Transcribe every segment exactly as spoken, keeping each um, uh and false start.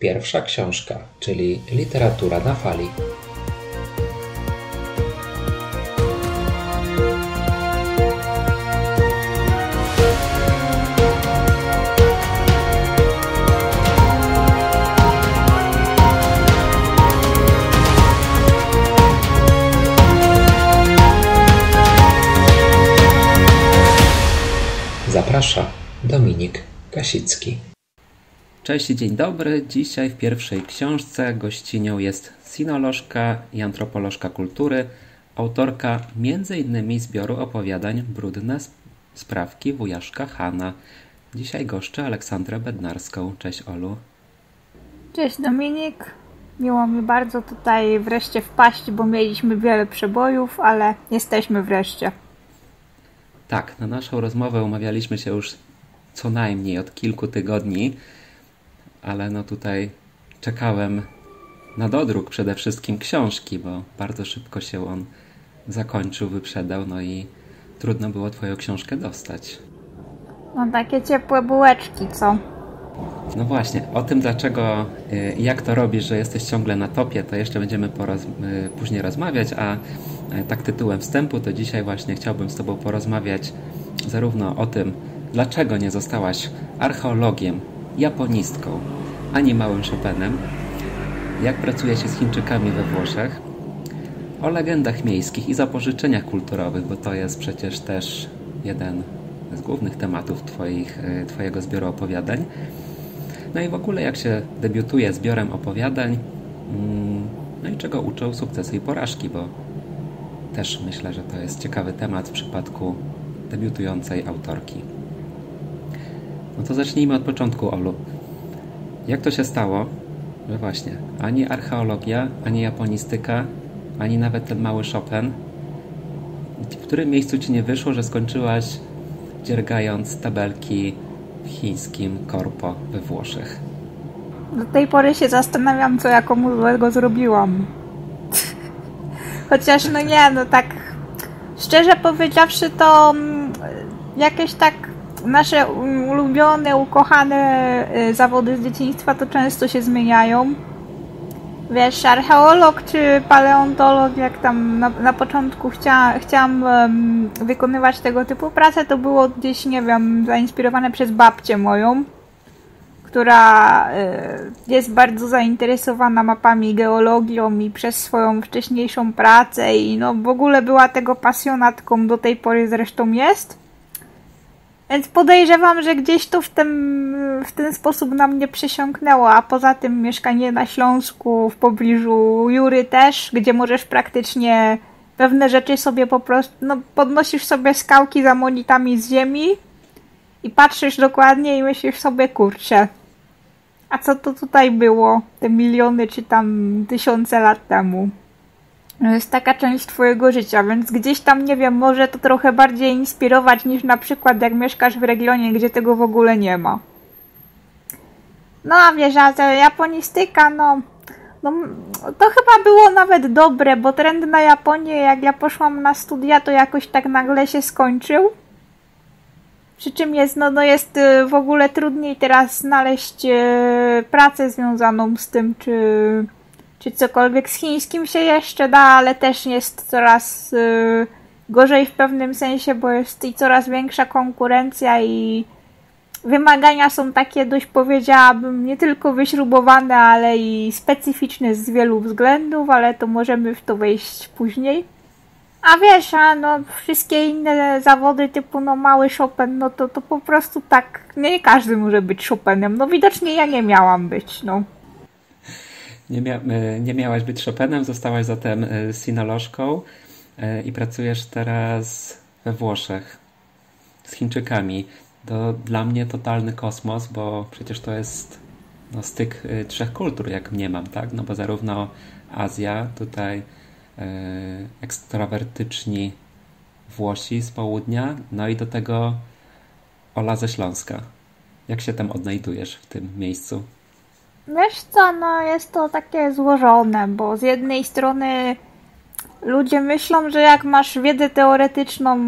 Pierwsza książka, czyli literatura na fali. Zaprasza Dominik Kasicki. Cześć, dzień dobry. Dzisiaj w pierwszej książce gościnią jest sinolożka i antropolożka kultury, autorka między innymi zbioru opowiadań Brudne sprawki wujaszka Hana. Dzisiaj goszczę Aleksandrę Bednarską. Cześć, Olu. Cześć, Dominik. Miło mi bardzo tutaj wreszcie wpaść, bo mieliśmy wiele przebojów, ale jesteśmy wreszcie. Tak, na naszą rozmowę umawialiśmy się już co najmniej od kilku tygodni, ale no tutaj czekałem na dodruk przede wszystkim książki, bo bardzo szybko się on zakończył, wyprzedał, no i trudno było Twoją książkę dostać. No takie ciepłe bułeczki, co? No właśnie, o tym dlaczego, jak to robisz, że jesteś ciągle na topie, to jeszcze będziemy poroz... później rozmawiać, a tak tytułem wstępu to dzisiaj właśnie chciałbym z Tobą porozmawiać zarówno o tym, dlaczego nie zostałaś archeologiem, japonistką, ani małym Chopinem, jak pracuje się z Chińczykami we Włoszech, o legendach miejskich i zapożyczeniach kulturowych, bo to jest przecież też jeden z głównych tematów twoich, Twojego zbioru opowiadań. No i w ogóle jak się debiutuje zbiorem opowiadań, no i czego uczą sukcesy i porażki, bo też myślę, że to jest ciekawy temat w przypadku debiutującej autorki. No to zacznijmy od początku, Olu. Jak to się stało, że właśnie ani archeologia, ani japonistyka, ani nawet ten mały Chopin, w którym miejscu Ci nie wyszło, że skończyłaś dziergając tabelki w chińskim korpo we Włoszech? Do tej pory się zastanawiam, co ja komu złego zrobiłam. Chociaż no nie, no tak szczerze powiedziawszy, to jakieś tak nasze ulubione, ukochane zawody z dzieciństwa to często się zmieniają. Wiesz, archeolog czy paleontolog, jak tam na, na początku chcia, chciałam um, wykonywać tego typu pracę, to było gdzieś, nie wiem, zainspirowane przez babcię moją, która y, jest bardzo zainteresowana mapami, geologią i przez swoją wcześniejszą pracę i no w ogóle była tego pasjonatką, do tej pory zresztą jest. Więc podejrzewam, że gdzieś to w ten, w ten sposób na mnie przysiągnęło, a poza tym mieszkanie na Śląsku, w pobliżu Jury też, gdzie możesz praktycznie pewne rzeczy sobie po prostu, no podnosisz sobie skałki za monitami z ziemi i patrzysz dokładnie i myślisz sobie, kurczę, a co to tutaj było te miliony czy tam tysiące lat temu? To jest taka część twojego życia, więc gdzieś tam, nie wiem, może to trochę bardziej inspirować niż na przykład jak mieszkasz w regionie, gdzie tego w ogóle nie ma. No a wiesz, a ta japonistyka, no, no to chyba było nawet dobre, bo trend na Japonię, jak ja poszłam na studia, to jakoś tak nagle się skończył. Przy czym jest, no, no jest w ogóle trudniej teraz znaleźć e, pracę związaną z tym, czy... czy cokolwiek z chińskim się jeszcze da, ale też jest coraz yy, gorzej w pewnym sensie, bo jest i coraz większa konkurencja i wymagania są takie dość, powiedziałabym, nie tylko wyśrubowane, ale i specyficzne z wielu względów, ale to możemy w to wejść później. A wiesz, a no wszystkie inne zawody typu no mały Chopin, no to, to po prostu tak, nie każdy może być Chopinem, no widocznie ja nie miałam być, no. Nie, mia nie miałaś być Chopinem, zostałaś zatem sinolożką i pracujesz teraz we Włoszech z Chińczykami. To dla mnie totalny kosmos, bo przecież to jest no, styk trzech kultur, jak mnie mam, tak? No bo zarówno Azja, tutaj yy, ekstrawertyczni Włosi z południa, no i do tego Ola ze Śląska. Jak się tam odnajdujesz w tym miejscu? Wiesz co, no jest to takie złożone, bo z jednej strony ludzie myślą, że jak masz wiedzę teoretyczną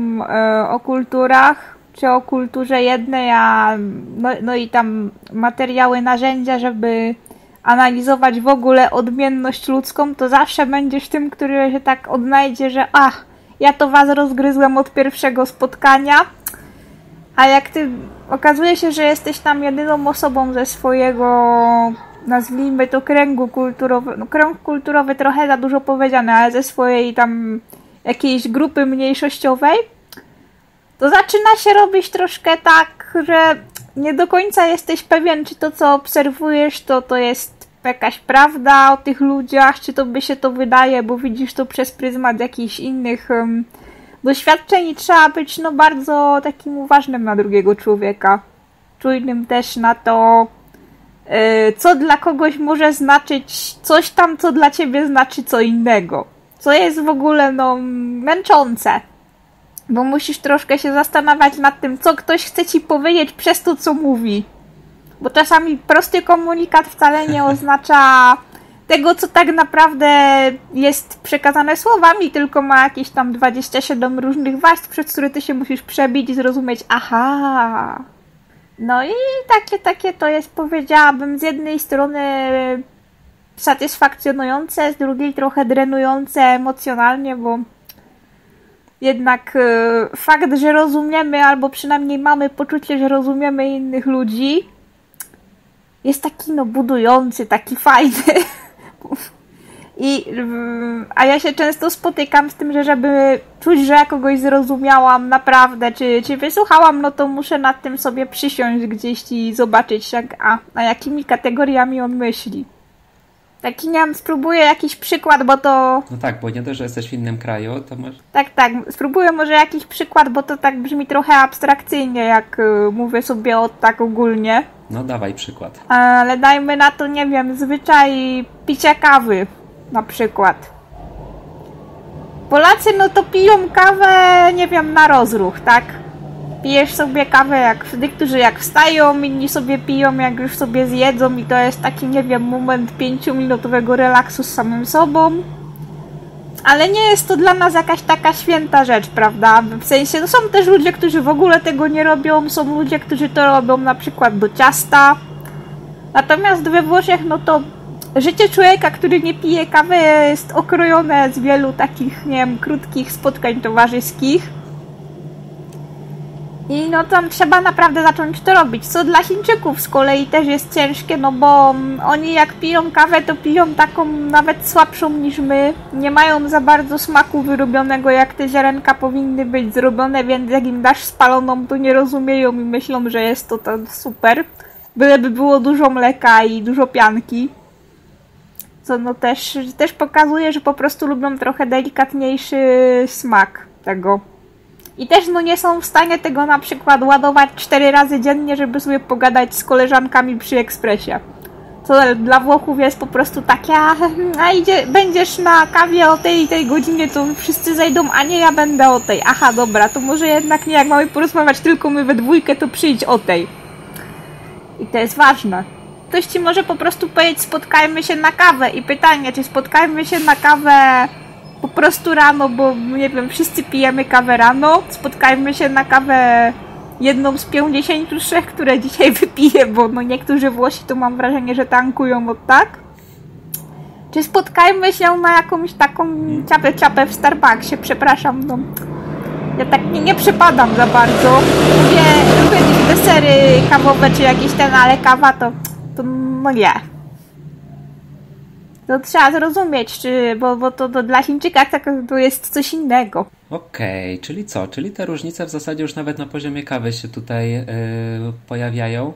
y, o kulturach, czy o kulturze jednej, a no, no i tam materiały, narzędzia, żeby analizować w ogóle odmienność ludzką, to zawsze będziesz tym, który się tak odnajdzie, że ach, ja to was rozgryzłem od pierwszego spotkania, a jak ty okazuje się, że jesteś tam jedyną osobą ze swojego, nazwijmy to, kręgu kulturowego, no, krąg kulturowy trochę za dużo powiedziane, ale ze swojej tam jakiejś grupy mniejszościowej, to zaczyna się robić troszkę tak, że nie do końca jesteś pewien, czy to, co obserwujesz, to, to jest jakaś prawda o tych ludziach, czy to by się to wydaje, bo widzisz to przez pryzmat jakichś innych um, doświadczeń i trzeba być no bardzo takim uważnym na drugiego człowieka. Czujnym też na to, yy, co dla kogoś może znaczyć coś tam, co dla ciebie znaczy co innego. Co jest w ogóle no męczące. Bo musisz troszkę się zastanawiać nad tym, co ktoś chce ci powiedzieć przez to, co mówi. Bo czasami prosty komunikat wcale nie oznacza tego, co tak naprawdę jest przekazane słowami, tylko ma jakieś tam dwadzieścia siedem różnych warstw, przez które ty się musisz przebić i zrozumieć, aha. No i takie, takie to jest, powiedziałabym, z jednej strony satysfakcjonujące, z drugiej trochę drenujące emocjonalnie, bo jednak e, fakt, że rozumiemy, albo przynajmniej mamy poczucie, że rozumiemy innych ludzi, jest taki no budujący, taki fajny. I, a ja się często spotykam z tym, że żeby czuć, że ja kogoś zrozumiałam naprawdę, czy, czy wysłuchałam, no to muszę nad tym sobie przysiąść gdzieś i zobaczyć, jak, a, a jakimi kategoriami on myśli. Taki, nie wiem, spróbuję jakiś przykład, bo to... No tak, bo nie to, że jesteś w innym kraju, to może... Tak, tak, spróbuję może jakiś przykład, bo to tak brzmi trochę abstrakcyjnie, jak y, mówię sobie o tak ogólnie. No dawaj przykład. Ale dajmy na to, nie wiem, zwyczaj picia kawy na przykład. Polacy no to piją kawę, nie wiem, na rozruch, tak? Pijesz sobie kawę, jak niektórzy jak wstają, inni sobie piją, jak już sobie zjedzą i to jest taki, nie wiem, moment pięciominutowego relaksu z samym sobą. Ale nie jest to dla nas jakaś taka święta rzecz, prawda? W sensie, no są też ludzie, którzy w ogóle tego nie robią, są ludzie, którzy to robią na przykład do ciasta. Natomiast we Włoszech, no to życie człowieka, który nie pije kawy, jest okrojone z wielu takich, nie wiem, krótkich spotkań towarzyskich. I no tam trzeba naprawdę zacząć to robić, co dla Chińczyków z kolei też jest ciężkie, no bo oni jak piją kawę, to piją taką nawet słabszą niż my, nie mają za bardzo smaku wyrobionego, jak te ziarenka powinny być zrobione, więc jak im dasz spaloną, to nie rozumieją i myślą, że jest to, to super, byleby było dużo mleka i dużo pianki, co no też, też pokazuje, że po prostu lubią trochę delikatniejszy smak tego. I też no nie są w stanie tego na przykład ładować cztery razy dziennie, żeby sobie pogadać z koleżankami przy ekspresie. Co dla Włochów jest po prostu takie, a, a idzie, będziesz na kawie o tej i tej godzinie, to wszyscy zejdą, a nie ja będę o tej. Aha, dobra, to może jednak nie, jak mamy porozmawiać tylko my we dwójkę, to przyjdź o tej. I to jest ważne. Ktoś ci może po prostu powiedzieć, spotkajmy się na kawę. I pytanie, czy spotkajmy się na kawę... Po prostu rano, bo nie wiem, wszyscy pijemy kawę rano, spotkajmy się na kawę jedną z pięćdziesięciu trzech, które dzisiaj wypiję, bo no niektórzy Włosi to mam wrażenie, że tankują od tak. Czy spotkajmy się na jakąś taką ciapę-ciapę w Starbucksie, przepraszam, no. Ja tak nie, nie przepadam za bardzo. Lubię, lubię jakieś desery kawowe czy jakieś ten, ale kawa to, to no nie. To trzeba zrozumieć, czy, bo, bo to, to dla Chińczyka tak, to jest coś innego. Okej, okay, czyli co? Czyli te różnice w zasadzie już nawet na poziomie kawy się tutaj yy, pojawiają.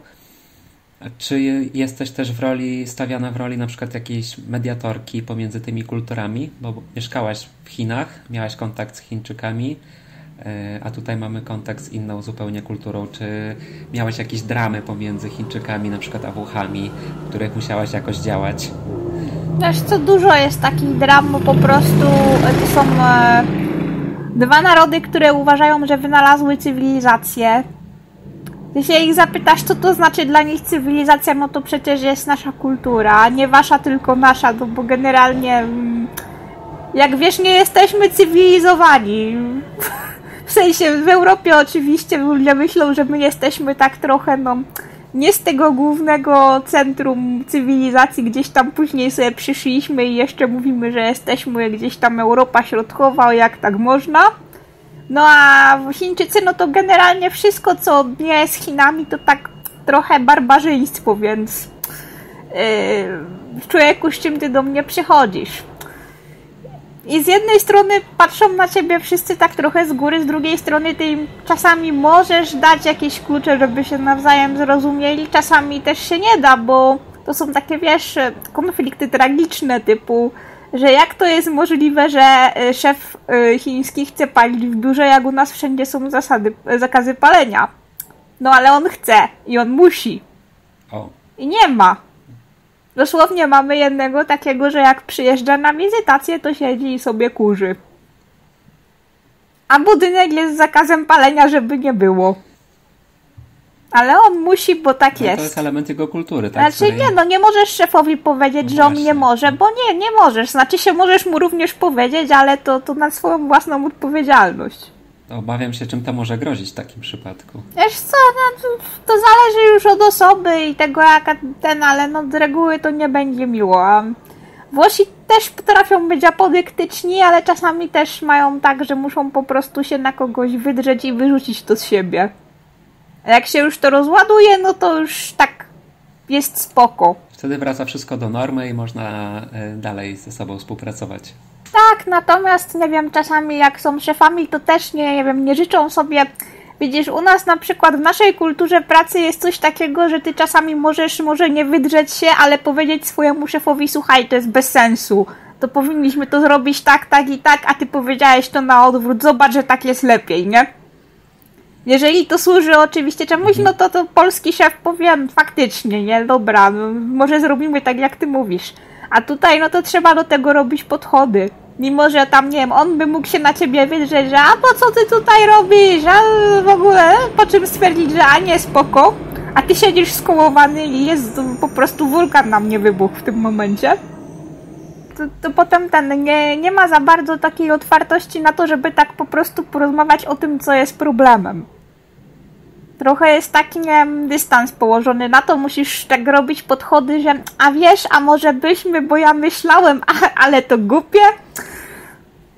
Czy jesteś też w roli, stawiana w roli na przykład jakiejś mediatorki pomiędzy tymi kulturami? Bo mieszkałaś w Chinach, miałaś kontakt z Chińczykami, yy, a tutaj mamy kontakt z inną zupełnie kulturą. Czy miałaś jakieś dramy pomiędzy Chińczykami, na przykład a Włochami, w których musiałaś jakoś działać? Wiesz co, dużo jest takich dram, bo po prostu to są e, dwa narody, które uważają, że wynalazły cywilizację. Jeśli ich zapytasz, co to znaczy dla nich cywilizacja, no to przecież jest nasza kultura, nie wasza, tylko nasza, no bo generalnie, jak wiesz, nie jesteśmy cywilizowani. W sensie, w Europie oczywiście ludzie myślą, że my jesteśmy tak trochę, no... nie z tego głównego centrum cywilizacji, gdzieś tam później sobie przyszliśmy i jeszcze mówimy, że jesteśmy gdzieś tam Europa Środkowa, jak tak można. No a Chińczycy, no to generalnie wszystko, co nie jest Chinami, to tak trochę barbarzyństwo, więc yy, człowieku, z czym ty do mnie przychodzisz? I z jednej strony patrzą na ciebie wszyscy tak trochę z góry, z drugiej strony ty im czasami możesz dać jakieś klucze, żeby się nawzajem zrozumieli, czasami też się nie da, bo to są takie, wiesz, konflikty tragiczne typu, że jak to jest możliwe, że szef chiński chce palić w biurze, jak u nas wszędzie są zasady, zakazy palenia. No ale on chce i on musi. O. I nie ma. Dosłownie mamy jednego takiego, że jak przyjeżdża na wizytację, to siedzi i sobie kurzy. A budynek jest z zakazem palenia, żeby nie było. Ale on musi, bo tak no jest. To jest element jego kultury, tak? Znaczy której... nie, no nie możesz szefowi powiedzieć, no że on nie może, bo nie, nie możesz. Znaczy się możesz mu również powiedzieć, ale to, to na swoją własną odpowiedzialność. Obawiam się, czym to może grozić w takim przypadku. Wiesz co, no, to zależy już od osoby i tego, jaka ten, ale no z reguły to nie będzie miło. A Włosi też potrafią być apodyktyczni, ale czasami też mają tak, że muszą po prostu się na kogoś wydrzeć i wyrzucić to z siebie. A jak się już to rozładuje, no to już tak jest spoko. Wtedy wraca wszystko do normy i można dalej ze sobą współpracować. Tak, natomiast, nie wiem, czasami jak są szefami, to też, nie, nie wiem, nie życzą sobie... Widzisz, u nas na przykład w naszej kulturze pracy jest coś takiego, że ty czasami możesz może nie wydrzeć się, ale powiedzieć swojemu szefowi, słuchaj, to jest bez sensu, to powinniśmy to zrobić tak, tak i tak, a ty powiedziałeś to na odwrót, zobacz, że tak jest lepiej, nie? Jeżeli to służy oczywiście czemuś, no to, to polski szef powie, faktycznie, nie, dobra, no, może zrobimy tak, jak ty mówisz. A tutaj, no to trzeba do tego robić podchody. Mimo, że tam, nie wiem, on by mógł się na ciebie wydrzeć, że a po co ty tutaj robisz, a w ogóle, po czym stwierdzić, że a nie, spoko, a ty siedzisz skołowany i jest po prostu wulkan na mnie wybuchł w tym momencie. To, to potem ten, nie, nie ma za bardzo takiej otwartości na to, żeby tak po prostu porozmawiać o tym, co jest problemem. Trochę jest taki, nie wiem, dystans położony na to, musisz tak robić podchody, że a wiesz, a może byśmy, bo ja myślałem, a, ale to głupie.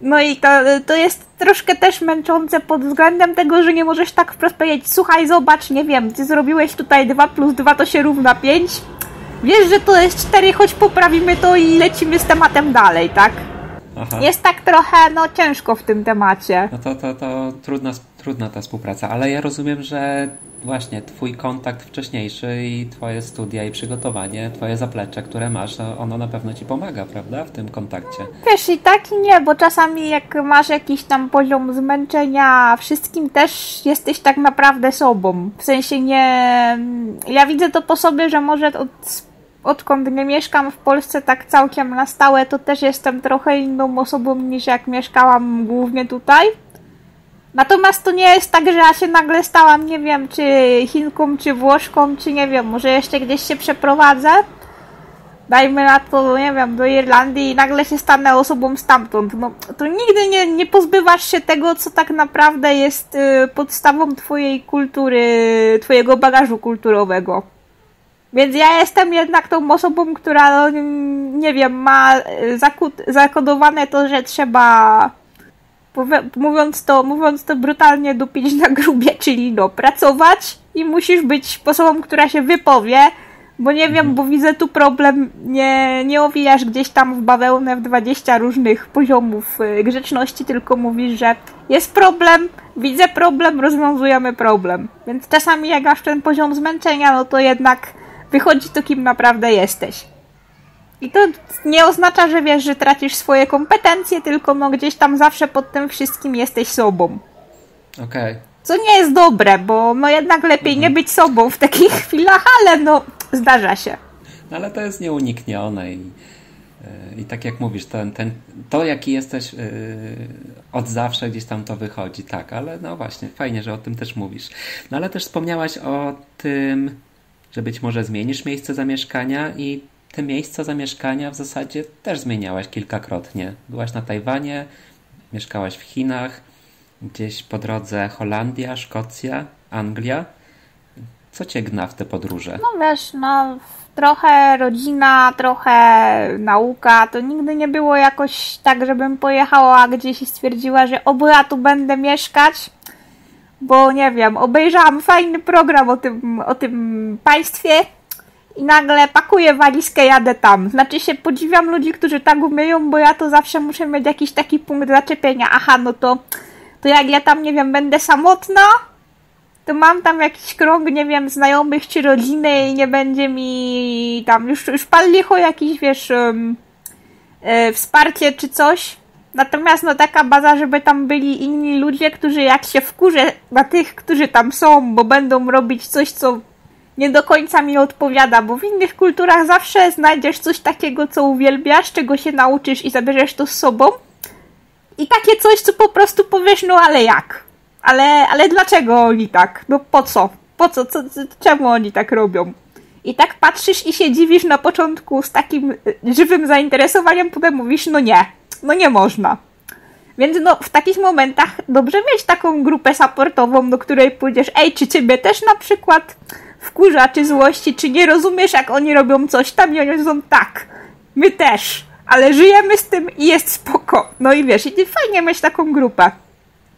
No i to, to jest troszkę też męczące pod względem tego, że nie możesz tak wprost powiedzieć, słuchaj, zobacz, nie wiem, ty zrobiłeś tutaj dwa plus dwa, to się równa pięć. Wiesz, że to jest cztery, choć poprawimy to i lecimy z tematem dalej, tak? Aha. Jest tak trochę, no, ciężko w tym temacie. No to, to, to trudna, trudna ta współpraca, ale ja rozumiem, że właśnie twój kontakt wcześniejszy i twoje studia i przygotowanie, twoje zaplecze, które masz, ono na pewno ci pomaga, prawda, w tym kontakcie. Wiesz, i tak i nie, bo czasami jak masz jakiś tam poziom zmęczenia wszystkim, też jesteś tak naprawdę sobą. W sensie nie... Ja widzę to po sobie, że może od... Odkąd nie mieszkam w Polsce tak całkiem na stałe, to też jestem trochę inną osobą niż jak mieszkałam głównie tutaj. Natomiast to nie jest tak, że ja się nagle stałam, nie wiem, czy Chinką, czy Włoszką, czy nie wiem, może jeszcze gdzieś się przeprowadzę. Dajmy na to, nie wiem, do Irlandii i nagle się stanę osobą stamtąd. No, to nigdy nie, nie pozbywasz się tego, co tak naprawdę jest y, podstawą twojej kultury, twojego bagażu kulturowego. Więc ja jestem jednak tą osobą, która, no, nie wiem, ma zakodowane to, że trzeba, mówiąc to, mówiąc to brutalnie, dupić na grubie, czyli no, pracować i musisz być osobą, która się wypowie, bo nie wiem, bo widzę tu problem, nie, nie owijasz gdzieś tam w bawełnę w dwadzieścia różnych poziomów grzeczności, tylko mówisz, że jest problem, widzę problem, rozwiązujemy problem. Więc czasami jak masz ten poziom zmęczenia, no to jednak wychodzi to, kim naprawdę jesteś. I to nie oznacza, że wiesz, że tracisz swoje kompetencje, tylko no gdzieś tam zawsze pod tym wszystkim jesteś sobą. Okej. Okay. Co nie jest dobre, bo no jednak lepiej mhm. nie być sobą w takich chwilach, ale no zdarza się. No ale to jest nieuniknione i, i tak jak mówisz, ten, ten, to jaki jesteś yy, od zawsze gdzieś tam to wychodzi, tak, ale no właśnie, fajnie, że o tym też mówisz. No ale też wspomniałaś o tym, że być może zmienisz miejsce zamieszkania i te miejsca zamieszkania w zasadzie też zmieniałaś kilkakrotnie. Byłaś na Tajwanie, mieszkałaś w Chinach, gdzieś po drodze Holandia, Szkocja, Anglia. Co cię gna w te podróże? No wiesz, no trochę rodzina, trochę nauka. To nigdy nie było jakoś tak, żebym pojechała gdzieś i stwierdziła, że oby ja tu będę mieszkać. Bo nie wiem, obejrzałam fajny program o tym, o tym państwie i nagle pakuję walizkę, jadę tam. Znaczy się podziwiam ludzi, którzy tak umieją, bo ja to zawsze muszę mieć jakiś taki punkt zaczepienia. Aha, no to, to jak ja tam, nie wiem, będę samotna, to mam tam jakiś krąg, nie wiem, znajomych czy rodziny i nie będzie mi tam już, już pal licho jakiś, wiesz, um, e, wsparcie czy coś. Natomiast no taka baza, żeby tam byli inni ludzie, którzy jak się wkurzę na tych, którzy tam są, bo będą robić coś, co nie do końca mi odpowiada, bo w innych kulturach zawsze znajdziesz coś takiego, co uwielbiasz, czego się nauczysz i zabierzesz to z sobą. I takie coś, co po prostu powiesz, no ale jak? Ale, ale dlaczego oni tak? No po co? Po co? co? Czemu oni tak robią? I tak patrzysz i się dziwisz na początku z takim żywym zainteresowaniem, potem mówisz, no nie, no nie można. Więc no w takich momentach dobrze mieć taką grupę supportową, do której pójdziesz, ej, czy ciebie też na przykład wkurza, czy złości, czy nie rozumiesz, jak oni robią coś tam i oni są tak, my też, ale żyjemy z tym i jest spoko. No i wiesz, i fajnie mieć taką grupę.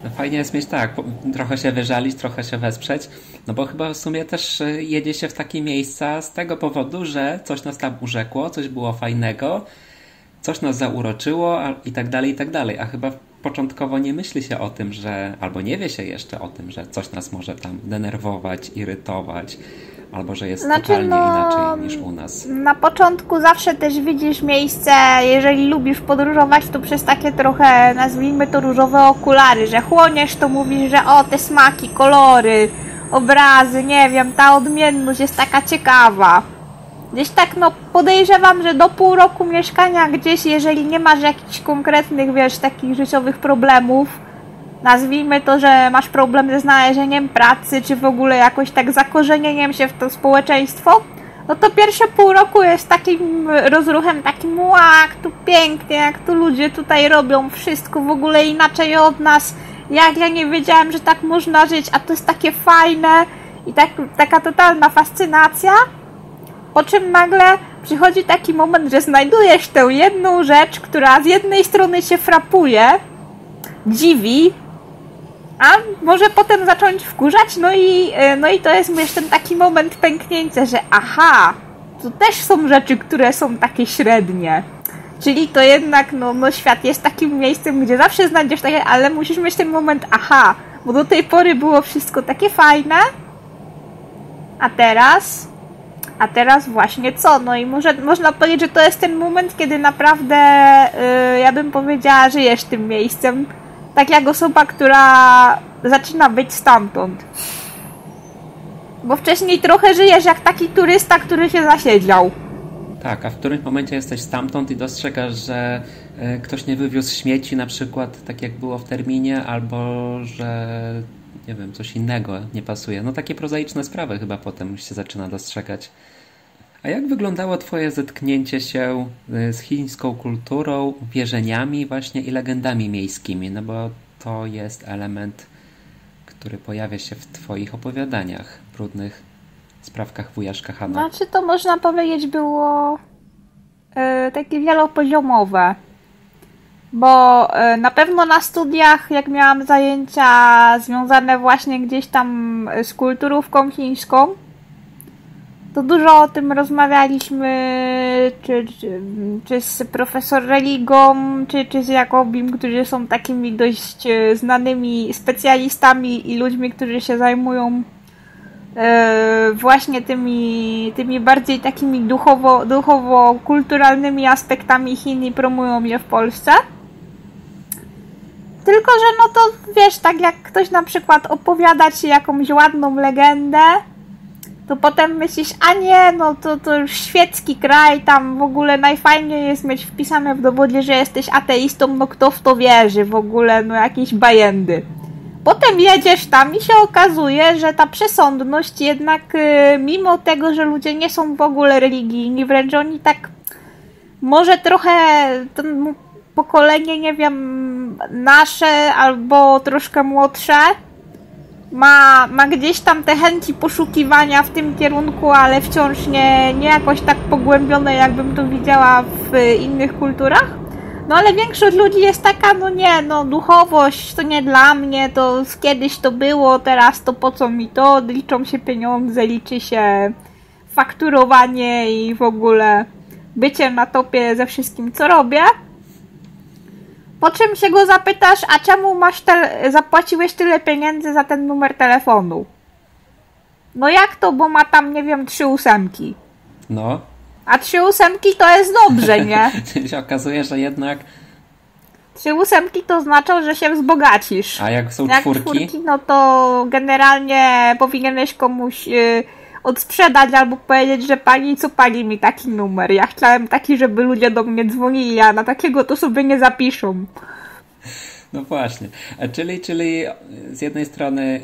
No fajnie jest mieć tak, trochę się wyżalić, trochę się wesprzeć, no bo chyba w sumie też jedzie się w takie miejsca z tego powodu, że coś nas tam urzekło, coś było fajnego, coś nas zauroczyło i tak dalej, i tak dalej, a chyba początkowo nie myśli się o tym, że, albo nie wie się jeszcze o tym, że coś nas może tam denerwować, irytować, albo że jest znaczy, totalnie no, inaczej niż u nas. Na początku zawsze też widzisz miejsce, jeżeli lubisz podróżować, to przez takie trochę, nazwijmy to, różowe okulary, że chłoniesz, to mówisz, że o, te smaki, kolory, obrazy, nie wiem, ta odmienność jest taka ciekawa. Gdzieś tak, no, podejrzewam, że do pół roku mieszkania gdzieś, jeżeli nie masz jakichś konkretnych, wiesz, takich życiowych problemów, nazwijmy to, że masz problem ze znalezieniem pracy, czy w ogóle jakoś tak zakorzenieniem się w to społeczeństwo, no to pierwsze pół roku jest takim rozruchem, takim łak, tu pięknie, jak tu ludzie tutaj robią wszystko w ogóle inaczej od nas, jak ja nie wiedziałem, że tak można żyć, a to jest takie fajne i tak, taka totalna fascynacja. Po czym nagle przychodzi taki moment, że znajdujesz tę jedną rzecz, która z jednej strony się frapuje, dziwi, a może potem zacząć wkurzać, no i, no i to jest jeszcze ten taki moment pęknięcia, że aha, tu też są rzeczy, które są takie średnie. Czyli to jednak, no, no świat jest takim miejscem, gdzie zawsze znajdziesz takie, ale musisz mieć ten moment, aha, bo do tej pory było wszystko takie fajne, a teraz... A teraz właśnie co? No i może, można powiedzieć, że to jest ten moment, kiedy naprawdę, yy, ja bym powiedziała, żyjesz tym miejscem. Tak jak osoba, która zaczyna być stamtąd. Bo wcześniej trochę żyjesz jak taki turysta, który się zasiedział. Tak, a w którymś momencie jesteś stamtąd i dostrzegasz, że y, ktoś nie wywiózł śmieci na przykład, tak jak było w terminie, albo że... nie wiem, coś innego nie pasuje. No takie prozaiczne sprawy chyba potem się zaczyna dostrzegać. A jak wyglądało twoje zetknięcie się z chińską kulturą, wierzeniami właśnie i legendami miejskimi? No bo to jest element, który pojawia się w twoich opowiadaniach, brudnych sprawkach wujaszka Hana. Znaczy to można powiedzieć było yy, takie wielopoziomowe. Bo na pewno na studiach, jak miałam zajęcia związane właśnie gdzieś tam z kulturówką chińską, to dużo o tym rozmawialiśmy, czy, czy, czy z profesor Religią, czy, czy z Jakobim, którzy są takimi dość znanymi specjalistami i ludźmi, którzy się zajmują właśnie tymi, tymi bardziej takimi duchowo, duchowo-kulturalnymi aspektami Chin i promują je w Polsce. Tylko, że no to wiesz, tak jak ktoś na przykład opowiada ci jakąś ładną legendę, to potem myślisz, a nie, no to, to już świecki kraj, tam w ogóle najfajniej jest mieć wpisane w dowodzie, że jesteś ateistą, no kto w to wierzy w ogóle, no jakieś bajendy. Potem jedziesz tam i się okazuje, że ta przesądność jednak, yy, mimo tego, że ludzie nie są w ogóle religijni, wręcz oni tak może trochę... To, pokolenie, nie wiem, nasze albo troszkę młodsze, ma, ma gdzieś tam te chęci poszukiwania w tym kierunku, ale wciąż nie, nie jakoś tak pogłębione, jakbym to widziała w innych kulturach. No ale większość ludzi jest taka, no nie, no duchowość to nie dla mnie, to kiedyś to było, teraz to po co mi to, liczą się pieniądze, liczy się fakturowanie i w ogóle bycie na topie ze wszystkim, co robię. Po czym się go zapytasz, a czemu masz te... zapłaciłeś tyle pieniędzy za ten numer telefonu? No jak to, bo ma tam, nie wiem, trzy ósemki. No. A trzy ósemki to jest dobrze, nie? Czyli się okazuje, że jednak... Trzy ósemki to znaczą, że się wzbogacisz. A jak są jak czwórki? czwórki? No to generalnie powinieneś komuś yy, odsprzedać albo powiedzieć, że pani, co pani mi taki numer? Ja chciałem taki, żeby ludzie do mnie dzwonili, a na takiego to sobie nie zapiszą. No właśnie. A czyli, czyli z jednej strony...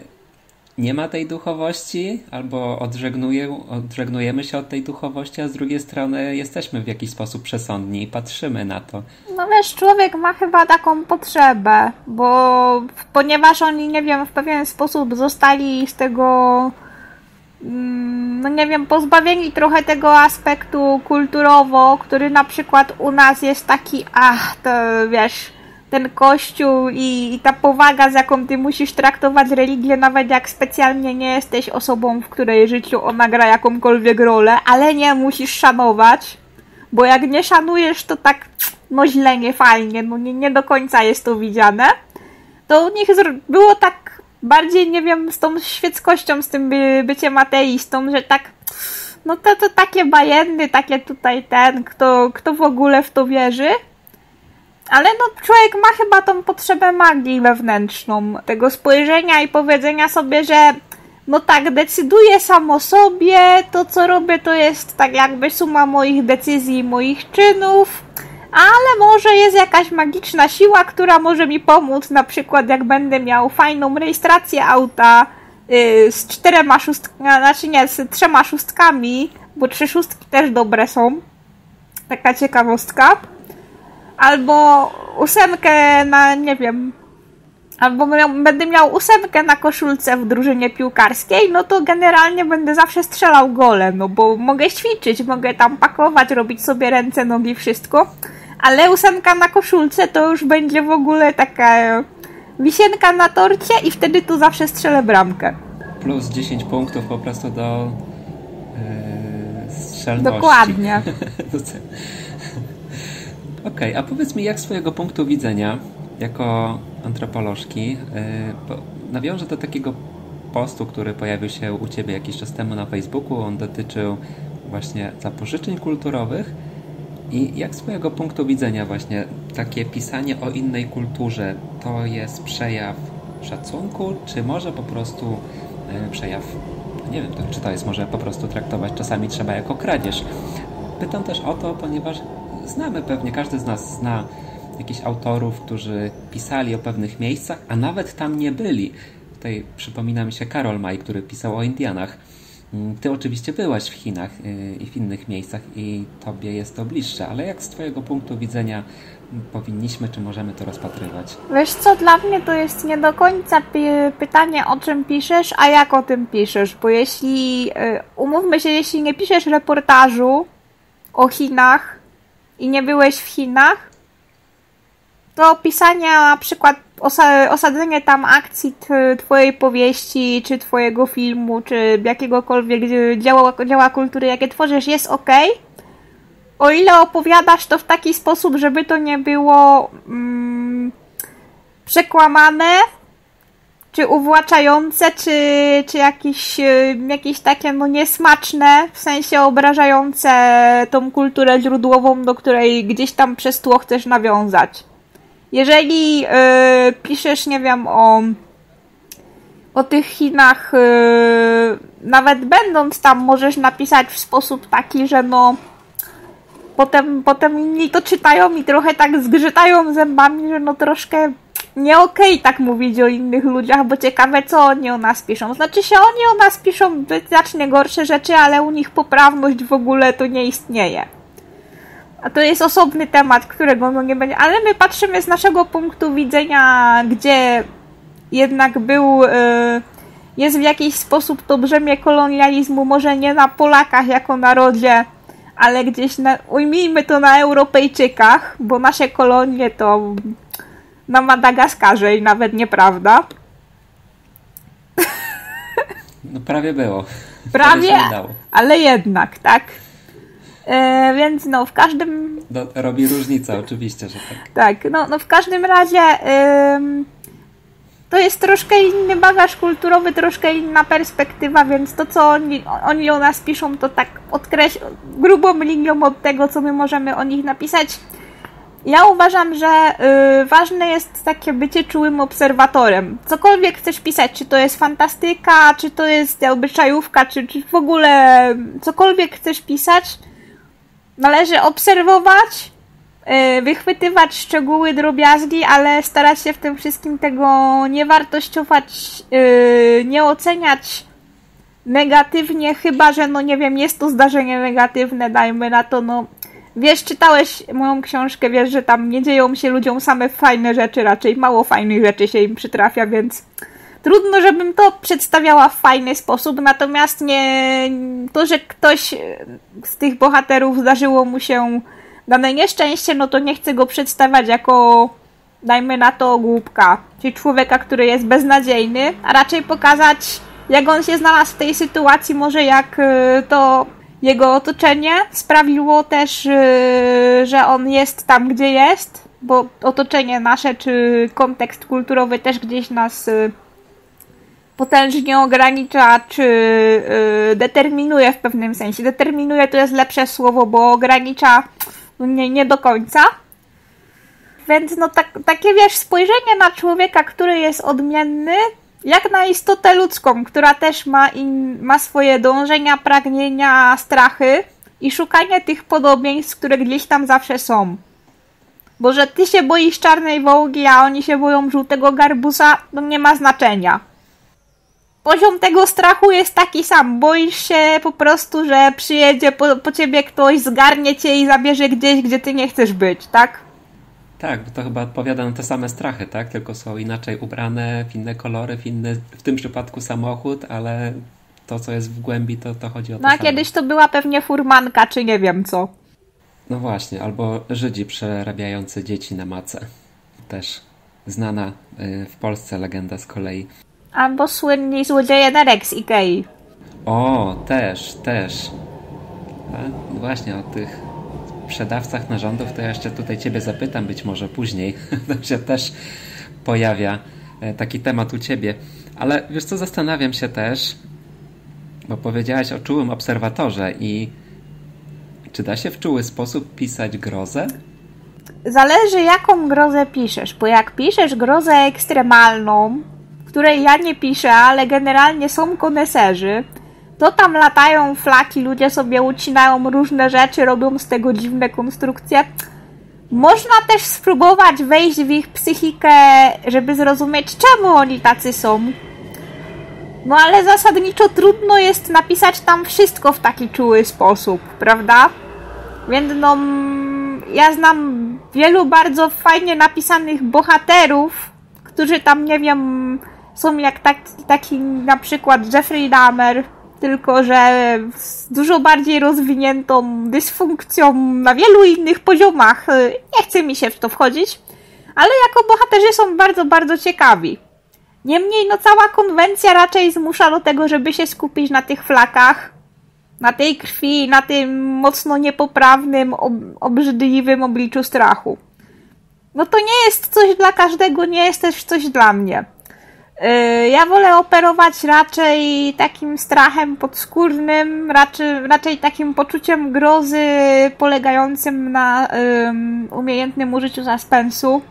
nie ma tej duchowości, albo odżegnuje, odżegnujemy się od tej duchowości, a z drugiej strony jesteśmy w jakiś sposób przesądni i patrzymy na to. No wiesz, człowiek ma chyba taką potrzebę, bo ponieważ oni, nie wiem, w pewien sposób zostali z tego, no nie wiem, pozbawieni trochę tego aspektu kulturowo, który na przykład u nas jest taki, ach, to wiesz... ten kościół i, i ta powaga, z jaką ty musisz traktować religię, nawet jak specjalnie nie jesteś osobą, w której życiu ona gra jakąkolwiek rolę, ale nie, musisz szanować, bo jak nie szanujesz, to tak no źle, nie fajnie, no nie, nie do końca jest to widziane. To u nich było tak bardziej, nie wiem, z tą świeckością, z tym by, byciem ateistą, że tak no to, to takie bajendy, takie tutaj ten, kto, kto w ogóle w to wierzy. Ale no człowiek ma chyba tą potrzebę magii wewnętrzną, tego spojrzenia i powiedzenia sobie, że no tak, decyduję sam o sobie, to co robię to jest tak jakby suma moich decyzji i moich czynów, ale może jest jakaś magiczna siła, która może mi pomóc, na przykład jak będę miał fajną rejestrację auta yy, z czterema szóstkami, znaczy nie, z trzema szóstkami, bo trzy szóstki też dobre są, taka ciekawostka. Albo ósemkę na, nie wiem, albo miał, będę miał ósemkę na koszulce w drużynie piłkarskiej, no to generalnie będę zawsze strzelał gole, no bo mogę ćwiczyć, mogę tam pakować, robić sobie ręce, nogi, wszystko, ale ósemka na koszulce to już będzie w ogóle taka wisienka na torcie i wtedy tu zawsze strzelę bramkę. Plus dziesięć punktów po prostu do yy, strzelności. Dokładnie. Okej, okay, a powiedz mi, jak z swojego punktu widzenia, jako antropolożki, yy, nawiążę do takiego postu, który pojawił się u Ciebie jakiś czas temu na Facebooku. On dotyczył właśnie zapożyczeń kulturowych. I jak z swojego punktu widzenia właśnie takie pisanie o innej kulturze to jest przejaw szacunku, czy może po prostu yy, przejaw, nie wiem, czy to jest może po prostu traktować czasami trzeba jako kradzież. Pytam też o to, ponieważ znamy pewnie, każdy z nas zna jakichś autorów, którzy pisali o pewnych miejscach, a nawet tam nie byli. Tutaj przypomina mi się Karol Maj, który pisał o Indianach. Ty oczywiście byłaś w Chinach i w innych miejscach i tobie jest to bliższe, ale jak z twojego punktu widzenia powinniśmy, czy możemy to rozpatrywać? Wiesz co, dla mnie to jest nie do końca py- pytanie, o czym piszesz, a jak o tym piszesz, bo jeśli, umówmy się, jeśli nie piszesz reportażu o Chinach, i nie byłeś w Chinach, to pisanie na przykład osadzenie tam akcji twojej powieści, czy twojego filmu, czy jakiegokolwiek dzieła, dzieła kultury, jakie tworzysz, jest ok, o ile opowiadasz to w taki sposób, żeby to nie było mm, przekłamane, czy uwłaczające, czy, czy jakieś, jakieś takie no niesmaczne, w sensie obrażające tą kulturę źródłową, do której gdzieś tam przez tło chcesz nawiązać. Jeżeli yy, piszesz, nie wiem, o, o tych Chinach, yy, nawet będąc tam, możesz napisać w sposób taki, że no potem, potem inni to czytają i trochę tak zgrzytają zębami, że no troszkę nie okej okay, tak mówić o innych ludziach, bo ciekawe, co oni o nas piszą. Znaczy się, oni o nas piszą znacznie gorsze rzeczy, ale u nich poprawność w ogóle to nie istnieje. A to jest osobny temat, którego no nie będzie... Ale my patrzymy z naszego punktu widzenia, gdzie jednak był... Yy, jest w jakiś sposób to brzemię kolonializmu, może nie na Polakach jako narodzie, ale gdzieś na, ujmijmy to na Europejczykach, bo nasze kolonie to na Madagaskarze i nawet nieprawda. No prawie było. Prawie, ale jednak, tak? Yy, więc no w każdym... No, robi różnicę oczywiście, że tak. Tak, no, no w każdym razie yy, to jest troszkę inny bagaż kulturowy, troszkę inna perspektywa, więc to co oni, oni o nas piszą to tak odkreś... grubą linią od tego, co my możemy o nich napisać. Ja uważam, że y, ważne jest takie bycie czułym obserwatorem. Cokolwiek chcesz pisać, czy to jest fantastyka, czy to jest obyczajówka, czy, czy w ogóle cokolwiek chcesz pisać, należy obserwować, y, wychwytywać szczegóły, drobiazgi, ale starać się w tym wszystkim tego nie wartościować, y, nie oceniać negatywnie, chyba że, no nie wiem, jest to zdarzenie negatywne, dajmy na to, no wiesz, czytałeś moją książkę, wiesz, że tam nie dzieją się ludziom same fajne rzeczy, raczej mało fajnych rzeczy się im przytrafia, więc trudno, żebym to przedstawiała w fajny sposób, natomiast nie to, że ktoś z tych bohaterów zdarzyło mu się dane nieszczęście, no to nie chcę go przedstawiać jako, dajmy na to, głupka, czyli człowieka, który jest beznadziejny, a raczej pokazać, jak on się znalazł w tej sytuacji, może jak to... jego otoczenie sprawiło też, yy, że on jest tam, gdzie jest, bo otoczenie nasze czy kontekst kulturowy też gdzieś nas yy, potężnie ogranicza czy yy, determinuje w pewnym sensie. Determinuje to jest lepsze słowo, bo ogranicza nie, nie do końca. Więc no tak, takie wiesz, spojrzenie na człowieka, który jest odmienny, jak na istotę ludzką, która też ma, in, ma swoje dążenia, pragnienia, strachy i szukanie tych podobieństw, które gdzieś tam zawsze są. Bo że ty się boisz czarnej wołgi, a oni się boją żółtego garbusa, to nie ma znaczenia. Poziom tego strachu jest taki sam. Boisz się po prostu, że przyjedzie po, po ciebie ktoś, zgarnie cię i zabierze gdzieś, gdzie ty nie chcesz być, tak? Tak, bo to chyba odpowiada na te same strachy, tak? Tylko są inaczej ubrane, w inne kolory, w, inny, w tym przypadku samochód, ale to, co jest w głębi, to, to chodzi o to No a same. Kiedyś to była pewnie furmanka, czy nie wiem co. No właśnie, albo Żydzi przerabiający dzieci na macę. Też znana w Polsce legenda z kolei. Albo słynni złodzieje nerek z Ikei. O, też, też. A właśnie o tych... sprzedawcach narządów, to ja jeszcze tutaj Ciebie zapytam, być może później. Tam się też pojawia taki temat u Ciebie. Ale wiesz co, zastanawiam się też, bo powiedziałaś o czułym obserwatorze i czy da się w czuły sposób pisać grozę? Zależy jaką grozę piszesz, bo jak piszesz grozę ekstremalną, której ja nie piszę, ale generalnie są koneserzy, to tam latają flaki, ludzie sobie ucinają różne rzeczy, robią z tego dziwne konstrukcje. Można też spróbować wejść w ich psychikę, żeby zrozumieć, czemu oni tacy są. No ale zasadniczo trudno jest napisać tam wszystko w taki czuły sposób, prawda? Więc no, ja znam wielu bardzo fajnie napisanych bohaterów, którzy tam, nie wiem, są jak taki, taki na przykład Jeffrey Dahmer, tylko że z dużo bardziej rozwiniętą dysfunkcją na wielu innych poziomach. Nie chce mi się w to wchodzić, ale jako bohaterzy są bardzo, bardzo ciekawi. Niemniej no cała konwencja raczej zmusza do tego, żeby się skupić na tych flakach, na tej krwi, na tym mocno niepoprawnym, obrzydliwym obliczu strachu. No to nie jest coś dla każdego, nie jest też coś dla mnie. Ja wolę operować raczej takim strachem podskórnym, raczej, raczej takim poczuciem grozy polegającym na um, umiejętnym użyciu suspensu.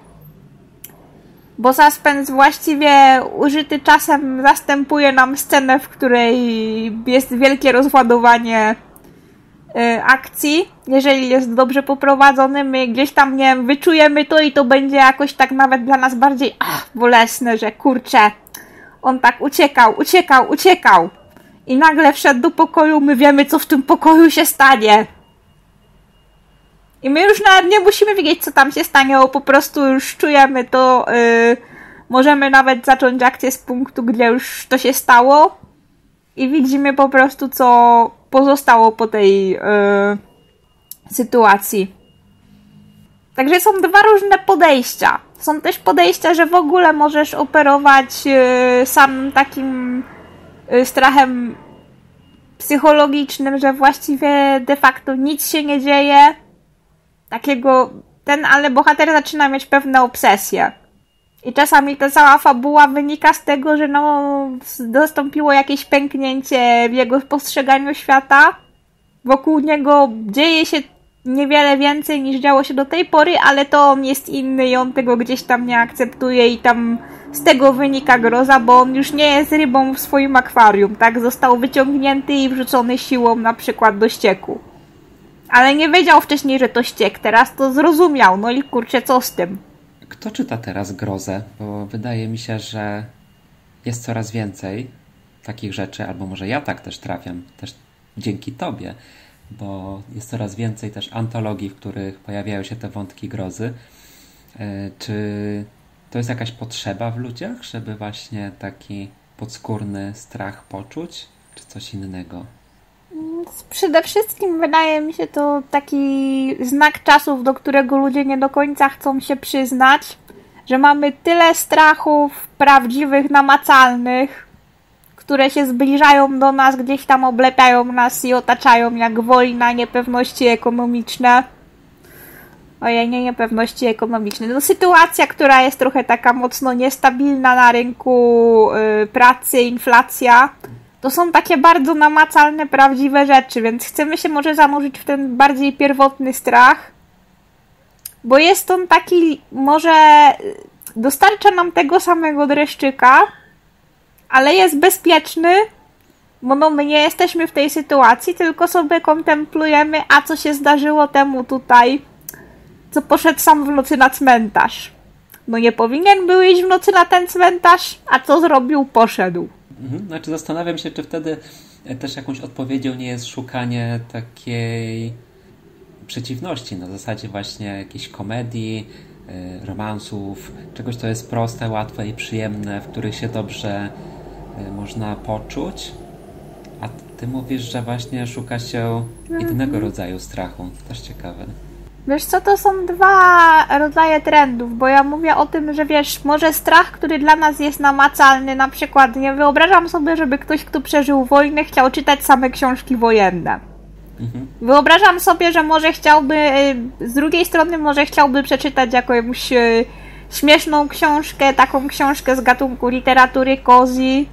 Bo suspens właściwie użyty czasem zastępuje nam scenę, w której jest wielkie rozładowanie um, akcji. Jeżeli jest dobrze poprowadzony, my gdzieś tam, nie wiem, wyczujemy to i to będzie jakoś tak nawet dla nas bardziej ach, bolesne, że kurczę, on tak uciekał, uciekał, uciekał i nagle wszedł do pokoju, my wiemy, co w tym pokoju się stanie. I my już nawet nie musimy wiedzieć, co tam się stanie, bo po prostu już czujemy to yy, Możemy nawet zacząć akcję z punktu, gdzie już to się stało i widzimy po prostu, co pozostało po tej yy, sytuacji. Także są dwa różne podejścia. Są też podejścia, że w ogóle możesz operować yy, sam takim yy, strachem psychologicznym, że właściwie de facto nic się nie dzieje. Takiego ten, ale bohater zaczyna mieć pewne obsesje. I czasami ta cała fabuła wynika z tego, że no, nastąpiło jakieś pęknięcie w jego postrzeganiu świata. Wokół niego dzieje się niewiele więcej niż działo się do tej pory, ale to on jest inny i on tego gdzieś tam nie akceptuje i tam z tego wynika groza, bo on już nie jest rybą w swoim akwarium, tak? Został wyciągnięty i wrzucony siłą na przykład do ścieku. Ale nie wiedział wcześniej, że to ściek, teraz to zrozumiał, no i kurczę, co z tym? Kto czyta teraz grozę? Bo wydaje mi się, że jest coraz więcej takich rzeczy, albo może ja tak też trafiam, też dzięki tobie, bo jest coraz więcej też antologii, w których pojawiają się te wątki grozy. Czy to jest jakaś potrzeba w ludziach, żeby właśnie taki podskórny strach poczuć, czy coś innego? Przede wszystkim wydaje mi się to taki znak czasów, do którego ludzie nie do końca chcą się przyznać, że mamy tyle strachów prawdziwych, namacalnych, które się zbliżają do nas, gdzieś tam oblepiają nas i otaczają jak wojna, niepewności ekonomiczne. Ojej, nie niepewności ekonomiczne. No sytuacja, która jest trochę taka mocno niestabilna na rynku yy, pracy, inflacja. To są takie bardzo namacalne, prawdziwe rzeczy, więc chcemy się może zanurzyć w ten bardziej pierwotny strach, bo jest on taki, może dostarcza nam tego samego dreszczyka, ale jest bezpieczny, bo no my nie jesteśmy w tej sytuacji, tylko sobie kontemplujemy, a co się zdarzyło temu tutaj, co poszedł sam w nocy na cmentarz. No nie powinien był iść w nocy na ten cmentarz, a co zrobił, poszedł. Mhm. Znaczy zastanawiam się, czy wtedy też jakąś odpowiedzią nie jest szukanie takiej przeciwności, na zasadzie właśnie jakiejś komedii, romansów, czegoś, co jest proste, łatwe i przyjemne, w których się dobrze można poczuć, a ty mówisz, że właśnie szuka się innego rodzaju strachu. Też ciekawe. Wiesz co, to są dwa rodzaje trendów, bo ja mówię o tym, że wiesz, może strach, który dla nas jest namacalny, na przykład nie wyobrażam sobie, żeby ktoś, kto przeżył wojnę, chciał czytać same książki wojenne. Mhm. Wyobrażam sobie, że może chciałby, z drugiej strony może chciałby przeczytać jakąś śmieszną książkę, taką książkę z gatunku literatury cozy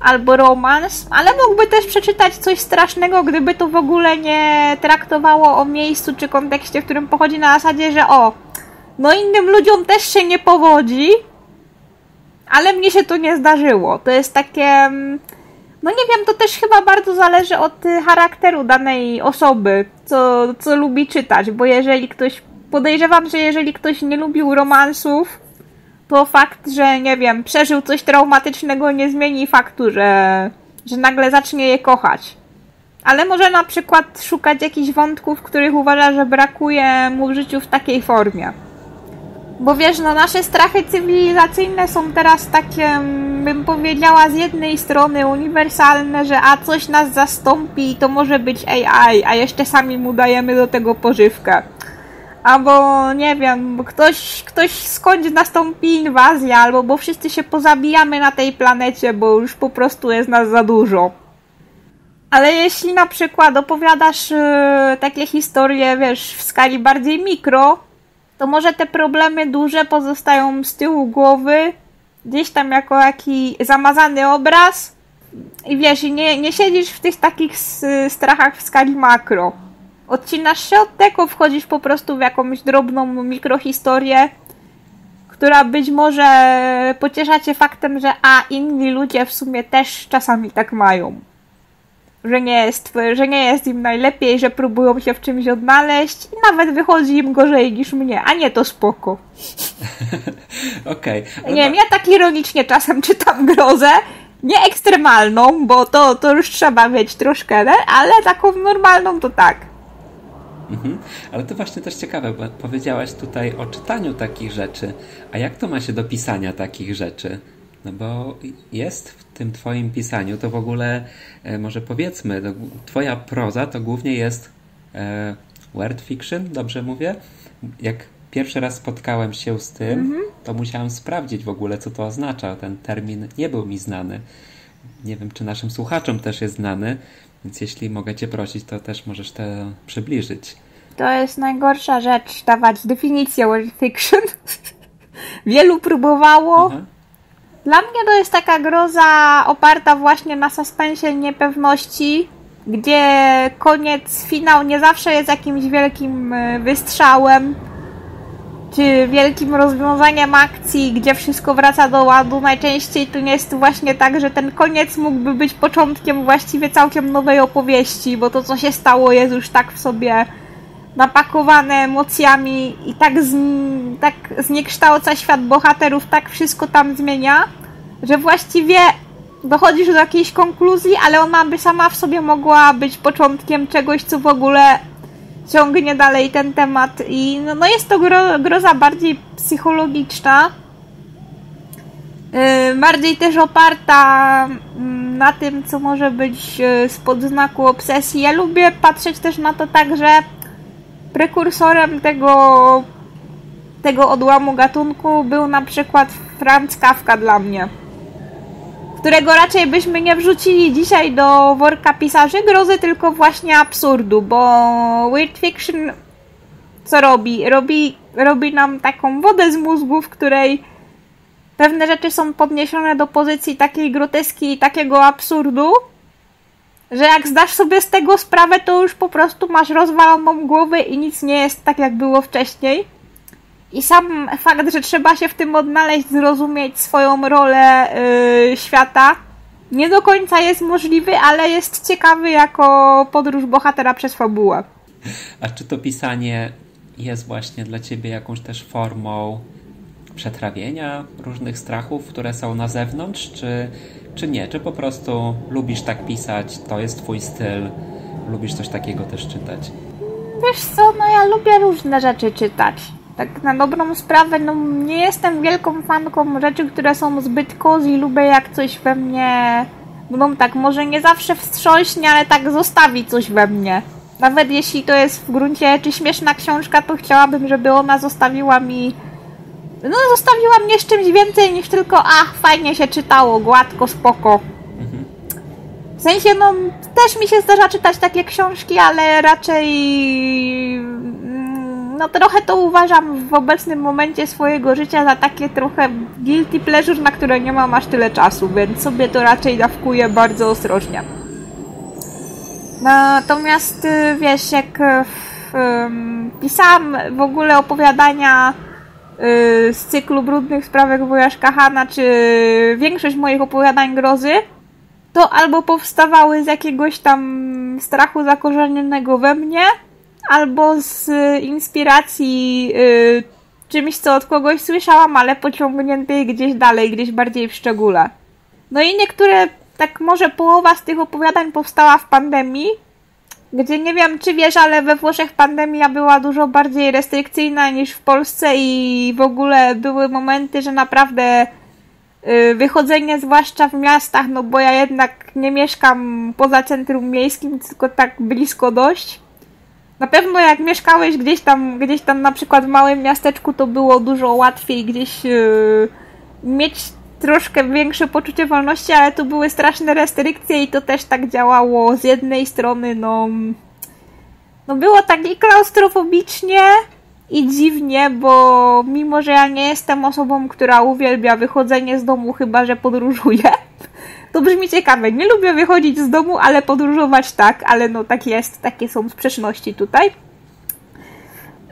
albo romans, ale mógłby też przeczytać coś strasznego, gdyby to w ogóle nie traktowało o miejscu czy kontekście, w którym pochodzi, na zasadzie, że o, no innym ludziom też się nie powodzi, ale mnie się to nie zdarzyło. To jest takie... No nie wiem, to też chyba bardzo zależy od charakteru danej osoby, co, co lubi czytać, bo jeżeli ktoś, podejrzewam, że jeżeli ktoś nie lubił romansów, to fakt, że nie wiem, przeżył coś traumatycznego, nie zmieni faktu, że, że nagle zacznie je kochać. Ale może na przykład szukać jakichś wątków, których uważa, że brakuje mu w życiu w takiej formie. Bo wiesz, no nasze strachy cywilizacyjne są teraz takie, bym powiedziała, z jednej strony uniwersalne, że a coś nas zastąpi i to może być A I, a jeszcze sami mu dajemy do tego pożywkę. Albo, nie wiem, ktoś, ktoś skądś nastąpi inwazja, albo bo wszyscy się pozabijamy na tej planecie, bo już po prostu jest nas za dużo. Ale jeśli na przykład opowiadasz yy, takie historie, wiesz, w skali bardziej mikro, to może te problemy duże pozostają z tyłu głowy, gdzieś tam jako jakiś zamazany obraz i wiesz, nie, nie siedzisz w tych takich strachach w skali makro. Odcinasz się od tego, wchodzisz po prostu w jakąś drobną mikrohistorię, która być może pociesza cię faktem, że a inni ludzie w sumie też czasami tak mają. Że nie jest, że nie jest im najlepiej, że próbują się w czymś odnaleźć i nawet wychodzi im gorzej niż mnie, a nie to spoko. Okej. Okay. Nie wiem, ja tak ironicznie czasem czytam grozę, nie ekstremalną, bo to, to już trzeba mieć troszkę, ale taką normalną to tak. Mhm. Ale to właśnie też ciekawe, bo powiedziałaś tutaj o czytaniu takich rzeczy. A jak to ma się do pisania takich rzeczy? No bo jest w tym twoim pisaniu, to w ogóle e, może powiedzmy, to, twoja proza to głównie jest e, word fiction, dobrze mówię? Jak pierwszy raz spotkałem się z tym, mhm. to musiałem sprawdzić w ogóle, co to oznacza. Ten termin nie był mi znany. Nie wiem, czy naszym słuchaczom też jest znany, więc jeśli mogę cię prosić, to też możesz to przybliżyć. To jest najgorsza rzecz, dawać definicję world fiction. Wielu próbowało. Aha. Dla mnie to jest taka groza oparta właśnie na suspensie niepewności, gdzie koniec, finał nie zawsze jest jakimś wielkim wystrzałem czy wielkim rozwiązaniem akcji, gdzie wszystko wraca do ładu. Najczęściej to jest właśnie tak, że ten koniec mógłby być początkiem właściwie całkiem nowej opowieści, bo to, co się stało, jest już tak w sobie napakowane emocjami i tak, z, tak zniekształca świat bohaterów, tak wszystko tam zmienia, że właściwie dochodzisz do jakiejś konkluzji, ale ona by sama w sobie mogła być początkiem czegoś, co w ogóle ciągnie dalej ten temat. I no, no jest to gro, groza bardziej psychologiczna, yy, bardziej też oparta yy, na tym, co może być yy, spod znaku obsesji. Ja lubię patrzeć też na to tak, że prekursorem tego, tego odłamu gatunku był na przykład Franz Kafka dla mnie, którego raczej byśmy nie wrzucili dzisiaj do worka pisarzy grozy, tylko właśnie absurdu, bo weird fiction co robi? Robi, robi nam taką wodę z mózgu, w której pewne rzeczy są podniesione do pozycji takiej groteski i takiego absurdu, że jak zdasz sobie z tego sprawę, to już po prostu masz rozwaloną głowę i nic nie jest tak, jak było wcześniej. I sam fakt, że trzeba się w tym odnaleźć, zrozumieć swoją rolę yy, świata, nie do końca jest możliwy, ale jest ciekawy jako podróż bohatera przez fabułę. A czy to pisanie jest właśnie dla ciebie jakąś też formą przetrawienia różnych strachów, które są na zewnątrz, czy, czy nie? Czy po prostu lubisz tak pisać, to jest twój styl, lubisz coś takiego też czytać? Wiesz co, no ja lubię różne rzeczy czytać. Tak na dobrą sprawę, no nie jestem wielką fanką rzeczy, które są zbyt cozy. Lubię, jak coś we mnie, no tak może nie zawsze wstrząśnie, ale tak zostawi coś we mnie. Nawet jeśli to jest w gruncie czy śmieszna książka, to chciałabym, żeby ona zostawiła mi, no zostawiła mnie z czymś więcej niż tylko ach, fajnie się czytało, gładko, spoko. W sensie, no też mi się zdarza czytać takie książki, ale raczej no trochę to uważam w obecnym momencie swojego życia za takie trochę guilty pleasure, na które nie mam aż tyle czasu, więc sobie to raczej dawkuję bardzo ostrożnie. Natomiast wiesz, jak w, um, pisałam w ogóle opowiadania y, z cyklu Brudnych sprawek wujaszka Hana, czy większość moich opowiadań grozy, to albo powstawały z jakiegoś tam strachu zakorzenionego we mnie, albo z inspiracji yy, czymś, co od kogoś słyszałam, ale pociągniętej gdzieś dalej, gdzieś bardziej w szczególe. No i niektóre, tak może połowa z tych opowiadań powstała w pandemii, gdzie nie wiem, czy wiesz, ale we Włoszech pandemia była dużo bardziej restrykcyjna niż w Polsce i w ogóle były momenty, że naprawdę yy, wychodzenie, zwłaszcza w miastach, no bo ja jednak nie mieszkam poza centrum miejskim, tylko tak blisko dość. Na pewno jak mieszkałeś gdzieś tam, gdzieś tam na przykład w małym miasteczku, to było dużo łatwiej gdzieś yy, mieć troszkę większe poczucie wolności, ale tu były straszne restrykcje i to też tak działało z jednej strony, no, no było tak i klaustrofobicznie, i dziwnie, bo mimo, że ja nie jestem osobą, która uwielbia wychodzenie z domu, chyba że podróżuję, to brzmi ciekawe. Nie lubię wychodzić z domu, ale podróżować tak, ale no tak jest, takie są sprzeczności tutaj.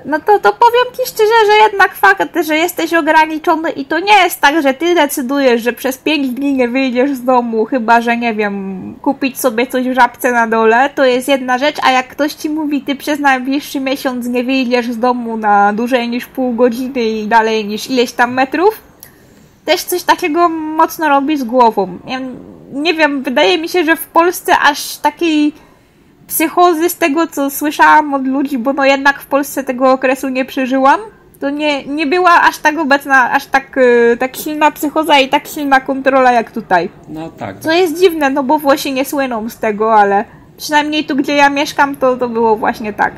No to, to powiem Ci szczerze, że jednak fakt, że jesteś ograniczony i to nie jest tak, że Ty decydujesz, że przez pięć dni nie wyjdziesz z domu, chyba że, nie wiem, kupić sobie coś w Żabce na dole, to jest jedna rzecz, a jak ktoś Ci mówi, Ty przez najbliższy miesiąc nie wyjdziesz z domu na dłużej niż pół godziny i dalej niż ileś tam metrów, też coś takiego mocno robi z głową. Ja, nie wiem, wydaje mi się, że w Polsce aż takiej psychozy z tego, co słyszałam od ludzi, bo no jednak w Polsce tego okresu nie przeżyłam. To nie, nie była aż tak obecna, aż tak, yy, tak silna psychoza i tak silna kontrola jak tutaj. No tak. Co jest dziwne, no bo Włosi nie słyną z tego, ale przynajmniej tu, gdzie ja mieszkam, to, to było właśnie tak.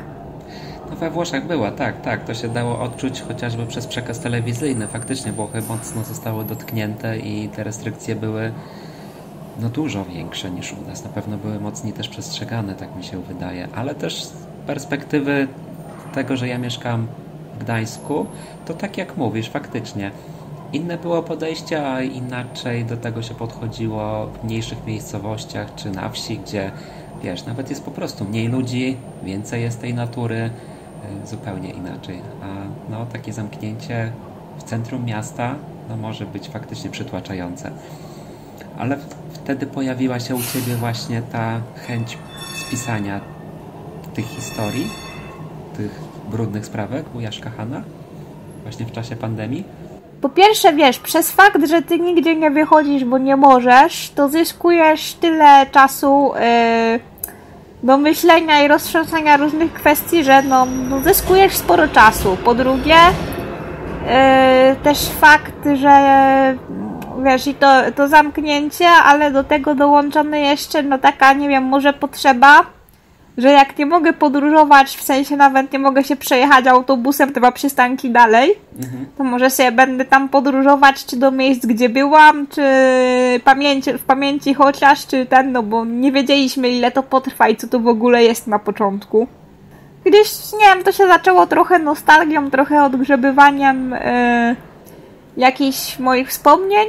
No we Włoszech była, tak, tak. To się dało odczuć chociażby przez przekaz telewizyjny. Faktycznie Włochy mocno zostały dotknięte i te restrykcje były no dużo większe niż u nas. Na pewno były mocniej też przestrzegane, tak mi się wydaje. Ale też z perspektywy tego, że ja mieszkam w Gdańsku, to tak jak mówisz, faktycznie inne było podejście, a inaczej do tego się podchodziło w mniejszych miejscowościach czy na wsi, gdzie wiesz, nawet jest po prostu mniej ludzi, więcej jest tej natury, zupełnie inaczej. A no, takie zamknięcie w centrum miasta no, może być faktycznie przytłaczające. Ale wtedy pojawiła się u Ciebie właśnie ta chęć spisania tych historii, tych brudnych sprawek wujaszka Hana właśnie w czasie pandemii? Po pierwsze, wiesz, przez fakt, że ty nigdzie nie wychodzisz, bo nie możesz, to zyskujesz tyle czasu yy, do myślenia i roztrząsania różnych kwestii, że no, no zyskujesz sporo czasu. Po drugie, yy, też fakt, że wiesz, i to, to zamknięcie, ale do tego dołączony jeszcze no taka, nie wiem, może potrzeba, że jak nie mogę podróżować, w sensie nawet nie mogę się przejechać autobusem dwa przystanki dalej, mhm. to może sobie będę tam podróżować, czy do miejsc, gdzie byłam, czy pamięci, w pamięci chociaż, czy ten, no bo nie wiedzieliśmy, ile to potrwa i co to w ogóle jest na początku. Gdzieś, nie wiem, to się zaczęło trochę nostalgią, trochę odgrzebywaniem yy, jakichś moich wspomnień,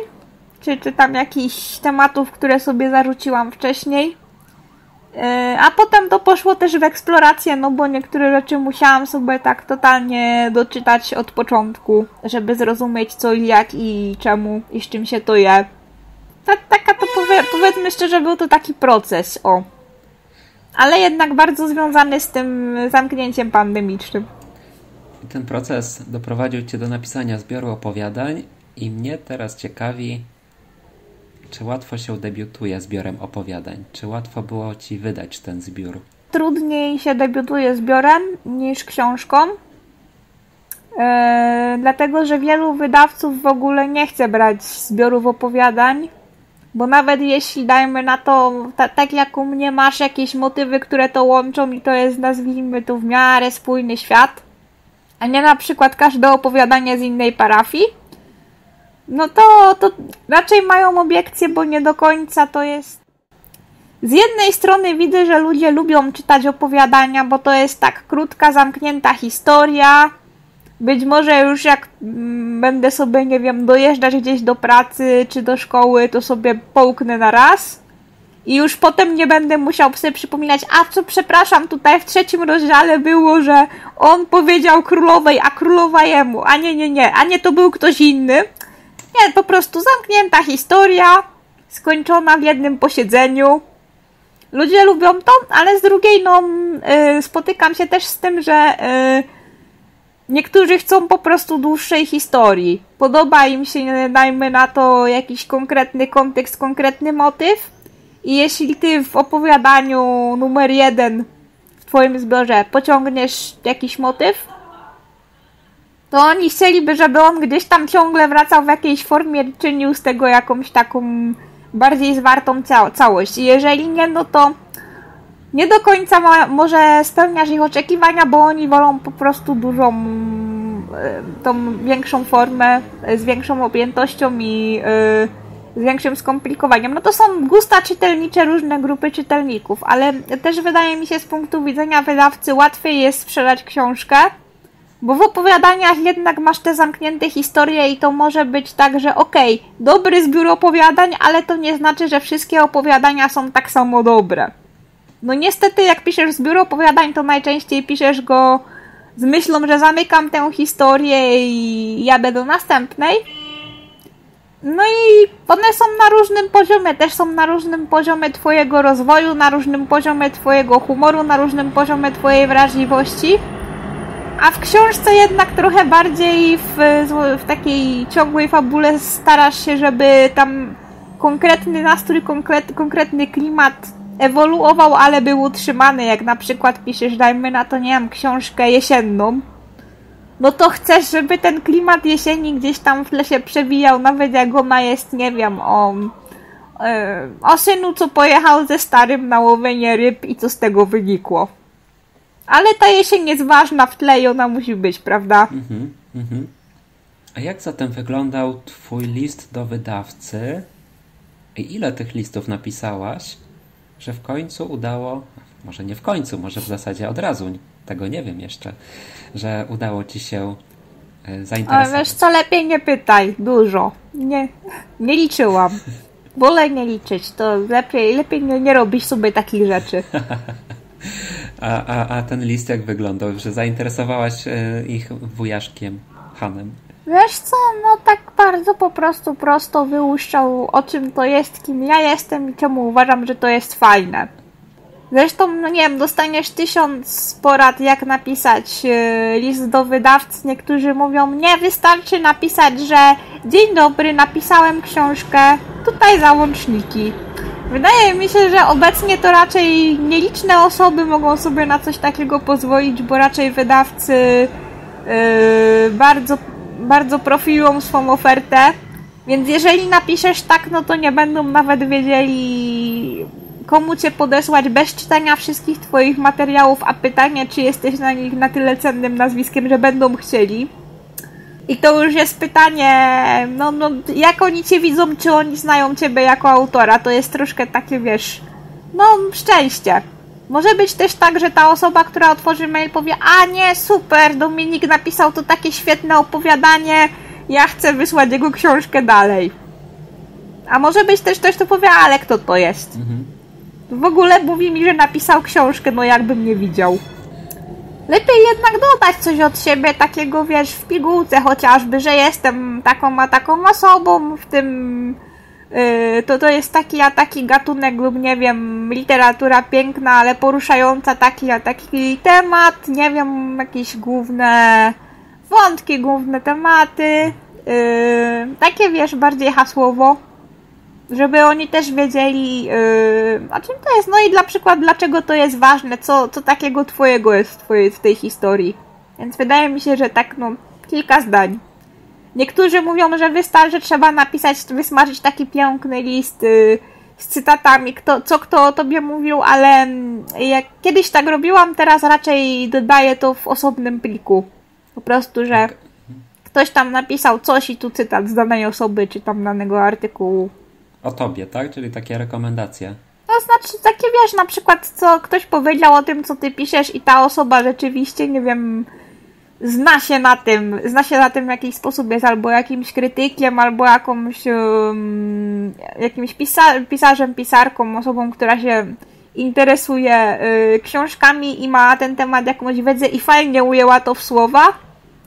czy, czy tam jakichś tematów, które sobie zarzuciłam wcześniej. A potem to poszło też w eksplorację, no bo niektóre rzeczy musiałam sobie tak totalnie doczytać od początku, żeby zrozumieć co i jak i czemu i z czym się to je. Taka to powie, powiedzmy szczerze, był to taki proces, o. Ale jednak bardzo związany z tym zamknięciem pandemicznym. Ten proces doprowadził Cię do napisania zbioru opowiadań i mnie teraz ciekawi, czy łatwo się debiutuje zbiorem opowiadań? Czy łatwo było Ci wydać ten zbiór? Trudniej się debiutuje zbiorem niż książką, yy, dlatego że wielu wydawców w ogóle nie chce brać zbiorów opowiadań, bo nawet jeśli, dajmy na to, ta, tak jak u mnie, masz jakieś motywy, które to łączą i to jest, nazwijmy to, w miarę spójny świat, a nie na przykład każde opowiadanie z innej parafii, no to, to raczej mają obiekcje, bo nie do końca to jest... Z jednej strony widzę, że ludzie lubią czytać opowiadania, bo to jest tak krótka, zamknięta historia. Być może już jak będę sobie, nie wiem, dojeżdżać gdzieś do pracy czy do szkoły, to sobie połknę na raz. I już potem nie będę musiał sobie przypominać, a co, przepraszam, tutaj w trzecim rozdziale było, że on powiedział królowej, a królowa jemu. A nie, nie, nie, a nie, to był ktoś inny. Nie, po prostu zamknięta historia, skończona w jednym posiedzeniu. Ludzie lubią to, ale z drugiej, no, y, spotykam się też z tym, że y, niektórzy chcą po prostu dłuższej historii. Podoba im się, dajmy na to, jakiś konkretny kontekst, konkretny motyw. I jeśli ty w opowiadaniu numer jeden w twoim zbiorze pociągniesz jakiś motyw, to oni chcieliby, żeby on gdzieś tam ciągle wracał w jakiejś formie i czynił z tego jakąś taką bardziej zwartą ca- całość. I jeżeli nie, no to nie do końca ma- może spełniasz ich oczekiwania, bo oni wolą po prostu dużą, y, tą większą formę, y, z większą objętością i y, z większym skomplikowaniem. No to są gusta czytelnicze różne grupy czytelników, ale też wydaje mi się z punktu widzenia wydawcy łatwiej jest sprzedać książkę, bo w opowiadaniach jednak masz te zamknięte historie i to może być tak, że okej, okay, dobry zbiór opowiadań, ale to nie znaczy, że wszystkie opowiadania są tak samo dobre. No niestety jak piszesz zbiór opowiadań, to najczęściej piszesz go z myślą, że zamykam tę historię i jadę do następnej. No i one są na różnym poziomie, też są na różnym poziomie twojego rozwoju, na różnym poziomie twojego humoru, na różnym poziomie twojej wrażliwości. A w książce jednak trochę bardziej w, w takiej ciągłej fabule starasz się, żeby tam konkretny nastrój, konkretny, konkretny klimat ewoluował, ale był utrzymany. Jak na przykład piszesz, dajmy na to, nie wiem, książkę jesienną, no to chcesz, żeby ten klimat jesieni gdzieś tam w tle się przewijał, nawet jak ona jest, nie wiem, o, o synu, co pojechał ze starym na łowienie ryb i co z tego wynikło. Ale ta jesień jest ważna w tle i ona musi być, prawda? Mhm, mhm. A jak zatem wyglądał twój list do wydawcy? I ile tych listów napisałaś, że w końcu udało, może nie w końcu, może w zasadzie od razu, tego nie wiem jeszcze, że udało ci się zainteresować? Ale wiesz co, lepiej nie pytaj, dużo. Nie, nie liczyłam. Wolę nie liczyć, to lepiej, lepiej nie, nie robić sobie takich rzeczy. A, a, a ten list jak wyglądał, że zainteresowałaś ich wujaszkiem Hanem? Wiesz co, no tak bardzo po prostu prosto wyłuszczał, o czym to jest, kim ja jestem i czemu uważam, że to jest fajne. Zresztą, no nie wiem, dostaniesz tysiąc porad, jak napisać yy, list do wydawcy. Niektórzy mówią, nie, wystarczy napisać, że dzień dobry, napisałem książkę, tutaj załączniki. Wydaje mi się, że obecnie to raczej nieliczne osoby mogą sobie na coś takiego pozwolić, bo raczej wydawcy yy, bardzo... bardzo profilują swą ofertę, więc jeżeli napiszesz tak, no to nie będą nawet wiedzieli, komu cię podesłać bez czytania wszystkich twoich materiałów, a pytanie, czy jesteś na nich na tyle cennym nazwiskiem, że będą chcieli. I to już jest pytanie, no, no jak oni cię widzą, czy oni znają ciebie jako autora, to jest troszkę takie, wiesz, no szczęście. Może być też tak, że ta osoba, która otworzy mail, powie, a nie, super, Dominik napisał to takie świetne opowiadanie, ja chcę wysłać jego książkę dalej. A może być też ktoś, kto powie, ale kto to jest? Mhm. W ogóle mówi mi, że napisał książkę, no jakbym nie widział. Lepiej jednak dodać coś od siebie, takiego, wiesz, w pigułce chociażby, że jestem taką a taką osobą, w tym... to to jest taki a taki gatunek lub, nie wiem, literatura piękna, ale poruszająca taki a taki temat, nie wiem, jakieś główne wątki, główne tematy, yy, takie, wiesz, bardziej hasłowo, żeby oni też wiedzieli, yy, a czym to jest, no i dla przykład, dlaczego to jest ważne, co, co takiego twojego jest w, twojej, w tej historii, więc wydaje mi się, że tak, no, kilka zdań. Niektórzy mówią, że wystarczy, trzeba napisać, wysmażyć taki piękny list yy, z cytatami, kto, co kto o tobie mówił, ale jak kiedyś tak robiłam, teraz raczej dodaję to w osobnym pliku. Po prostu, że okay. Ktoś tam napisał coś i tu cytat z danej osoby, czy tam danego artykułu. O tobie, tak? Czyli takie rekomendacje. To znaczy, takie, wiesz, na przykład, co ktoś powiedział o tym, co ty piszesz i ta osoba rzeczywiście, nie wiem... Zna się na tym, zna się na tym w jakiś sposób, jest albo jakimś krytykiem, albo jakąś, um, jakimś pisa- pisarzem, pisarką, osobą, która się interesuje y, książkami i ma na ten temat jakąś wiedzę i fajnie ujęła to w słowa,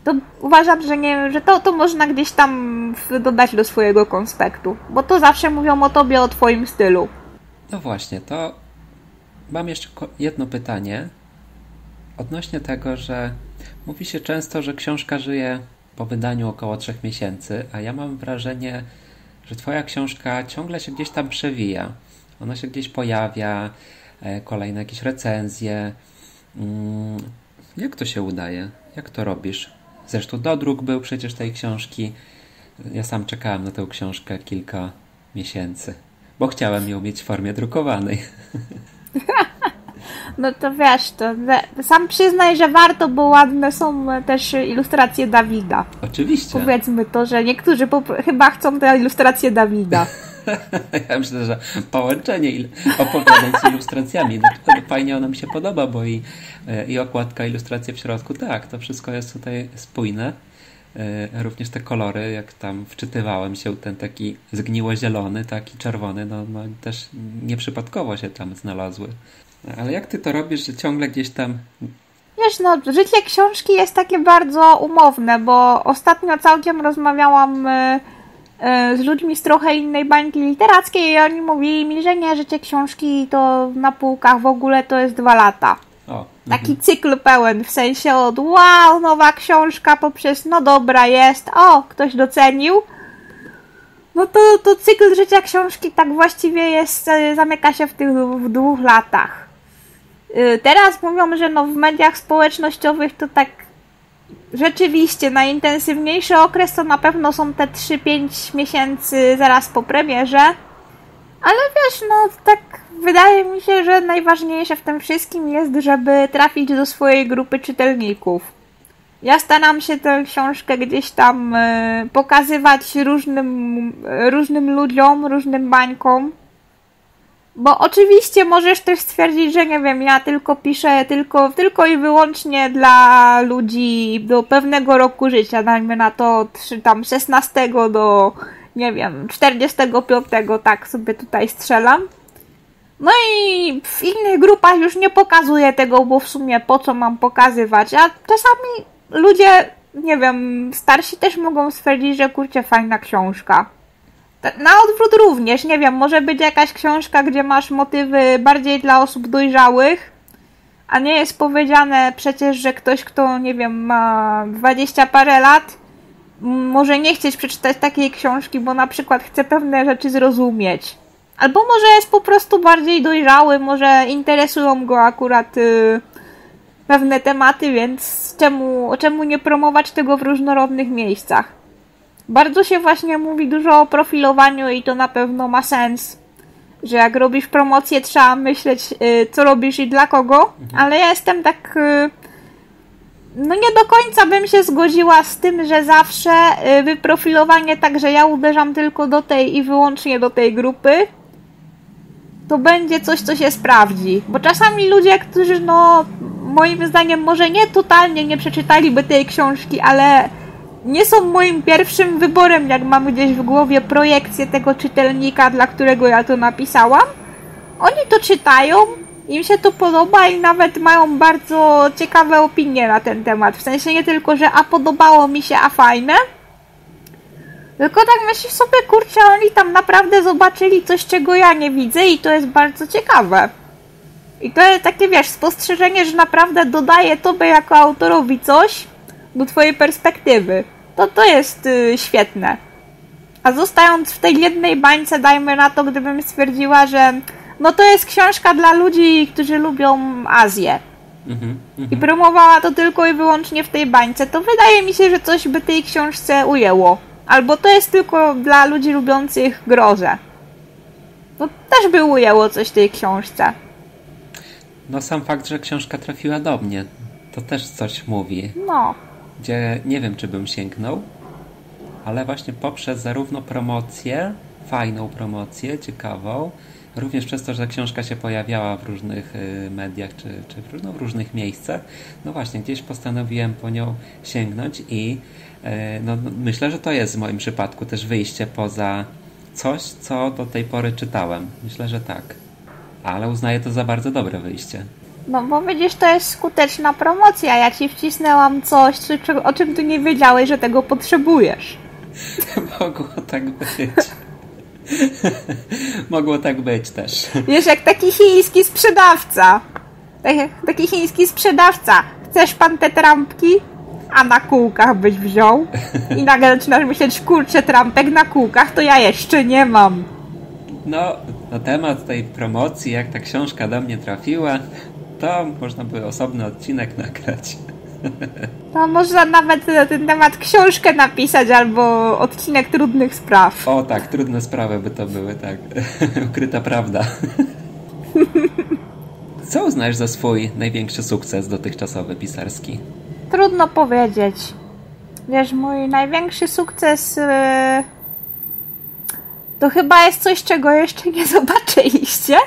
to uważam, że, nie, że to, to można gdzieś tam dodać do swojego konspektu, bo to zawsze mówią o tobie, o twoim stylu. No właśnie, to mam jeszcze jedno pytanie odnośnie tego, że mówi się często, że książka żyje po wydaniu około trzech miesięcy, a ja mam wrażenie, że twoja książka ciągle się gdzieś tam przewija. Ona się gdzieś pojawia, kolejne jakieś recenzje. Jak to się udaje? Jak to robisz? Zresztą dodruk był przecież tej książki. Ja sam czekałem na tę książkę kilka miesięcy, bo chciałem ją mieć w formie drukowanej. No to wiesz, to sam przyznaj, że warto, bo ładne są też ilustracje Dawida. Oczywiście. Powiedzmy to, że niektórzy popr- chyba chcą te ilustracje Dawida. Ja myślę, że połączenie il- opowiadań z ilustracjami, dlatego fajnie ona mi się podoba, bo i, i okładka, ilustracje w środku, tak, to wszystko jest tutaj spójne. Również te kolory, jak tam wczytywałem się, ten taki zgniło-zielony, taki czerwony, no, no też nieprzypadkowo się tam znalazły. Ale jak ty to robisz, że ciągle gdzieś tam... Wiesz, no, życie książki jest takie bardzo umowne, bo ostatnio całkiem rozmawiałam y, y, z ludźmi z trochę innej bańki literackiej i oni mówili mi, że nie, życie książki to na półkach w ogóle to jest dwa lata. O, taki mhm. cykl pełen, w sensie od wow, nowa książka poprzez no dobra jest, o, ktoś docenił. No to, to cykl życia książki tak właściwie jest, zamyka się w tych w dwóch latach. Teraz mówią, że no w mediach społecznościowych to tak rzeczywiście najintensywniejszy okres to na pewno są te trzy do pięciu miesięcy zaraz po premierze. Ale wiesz, no tak wydaje mi się, że najważniejsze w tym wszystkim jest, żeby trafić do swojej grupy czytelników. Ja staram się tę książkę gdzieś tam y, pokazywać różnym, y, różnym ludziom, różnym bańkom. Bo oczywiście możesz też stwierdzić, że nie wiem, ja tylko piszę tylko, tylko i wyłącznie dla ludzi do pewnego roku życia, dajmy na to czy tam szesnastego do, nie wiem, czterdziestego piątego, tak sobie tutaj strzelam. No i w innych grupach już nie pokazuję tego, bo w sumie po co mam pokazywać, a czasami ludzie, nie wiem, starsi też mogą stwierdzić, że kurczę, fajna książka. Na odwrót również, nie wiem, może być jakaś książka, gdzie masz motywy bardziej dla osób dojrzałych, a nie jest powiedziane przecież, że ktoś, kto, nie wiem, ma dwadzieścia parę lat, może nie chcieć przeczytać takiej książki, bo na przykład chce pewne rzeczy zrozumieć. Albo może jest po prostu bardziej dojrzały, może interesują go akurat yy, pewne tematy, więc czemu, czemu nie promować tego w różnorodnych miejscach? Bardzo się właśnie mówi dużo o profilowaniu i to na pewno ma sens, że jak robisz promocję, trzeba myśleć, yy, co robisz i dla kogo, mhm. ale ja jestem tak... Yy, no nie do końca bym się zgodziła z tym, że zawsze yy, wyprofilowanie tak, że ja uderzam tylko do tej i wyłącznie do tej grupy, to będzie coś, co się sprawdzi. Bo czasami ludzie, którzy no moim zdaniem może nie totalnie nie przeczytaliby tej książki, ale nie są moim pierwszym wyborem, jak mam gdzieś w głowie projekcję tego czytelnika, dla którego ja to napisałam. Oni to czytają, im się to podoba i nawet mają bardzo ciekawe opinie na ten temat. W sensie nie tylko, że a podobało mi się, a fajne. Tylko tak myślisz sobie, kurczę, oni tam naprawdę zobaczyli coś, czego ja nie widzę i to jest bardzo ciekawe. I to jest takie, wiesz, spostrzeżenie, że naprawdę dodaje tobie jako autorowi coś do twojej perspektywy. To to jest yy, świetne. A zostając w tej jednej bańce, dajmy na to, gdybym stwierdziła, że no to jest książka dla ludzi, którzy lubią Azję. Mm-hmm, mm-hmm. I promowała to tylko i wyłącznie w tej bańce, to wydaje mi się, że coś by tej książce ujęło. Albo to jest tylko dla ludzi lubiących grozę. No też by ujęło coś tej książce. No sam fakt, że książka trafiła do mnie, to też coś mówi. No. Gdzie nie wiem, czy bym sięgnął, ale właśnie poprzez zarówno promocję, fajną promocję, ciekawą, również przez to, że książka się pojawiała w różnych mediach czy, czy no, w różnych miejscach, no właśnie, gdzieś postanowiłem po nią sięgnąć i no, myślę, że to jest w moim przypadku też wyjście poza coś, co do tej pory czytałem. Myślę, że tak. Ale uznaję to za bardzo dobre wyjście. No bo widzisz, to jest skuteczna promocja. Ja ci wcisnęłam coś, o czym ty nie wiedziałeś, że tego potrzebujesz. Mogło tak być. Mogło tak być też. Wiesz, jak taki chiński sprzedawca. Taki chiński sprzedawca. Chcesz pan te trampki? A na kółkach byś wziął? I nagle zaczynasz myśleć, kurczę, trampek na kółkach to ja jeszcze nie mam. No, na temat tej promocji, jak ta książka do mnie trafiła, to można by osobny odcinek nagrać. To można nawet na ten temat książkę napisać, albo odcinek trudnych spraw. O tak, trudne sprawy by to były, tak. Ukryta prawda. Co uznasz za swój największy sukces dotychczasowy pisarski? Trudno powiedzieć. Wiesz, mój największy sukces yy, to chyba jest coś, czego jeszcze nie zobaczyliście.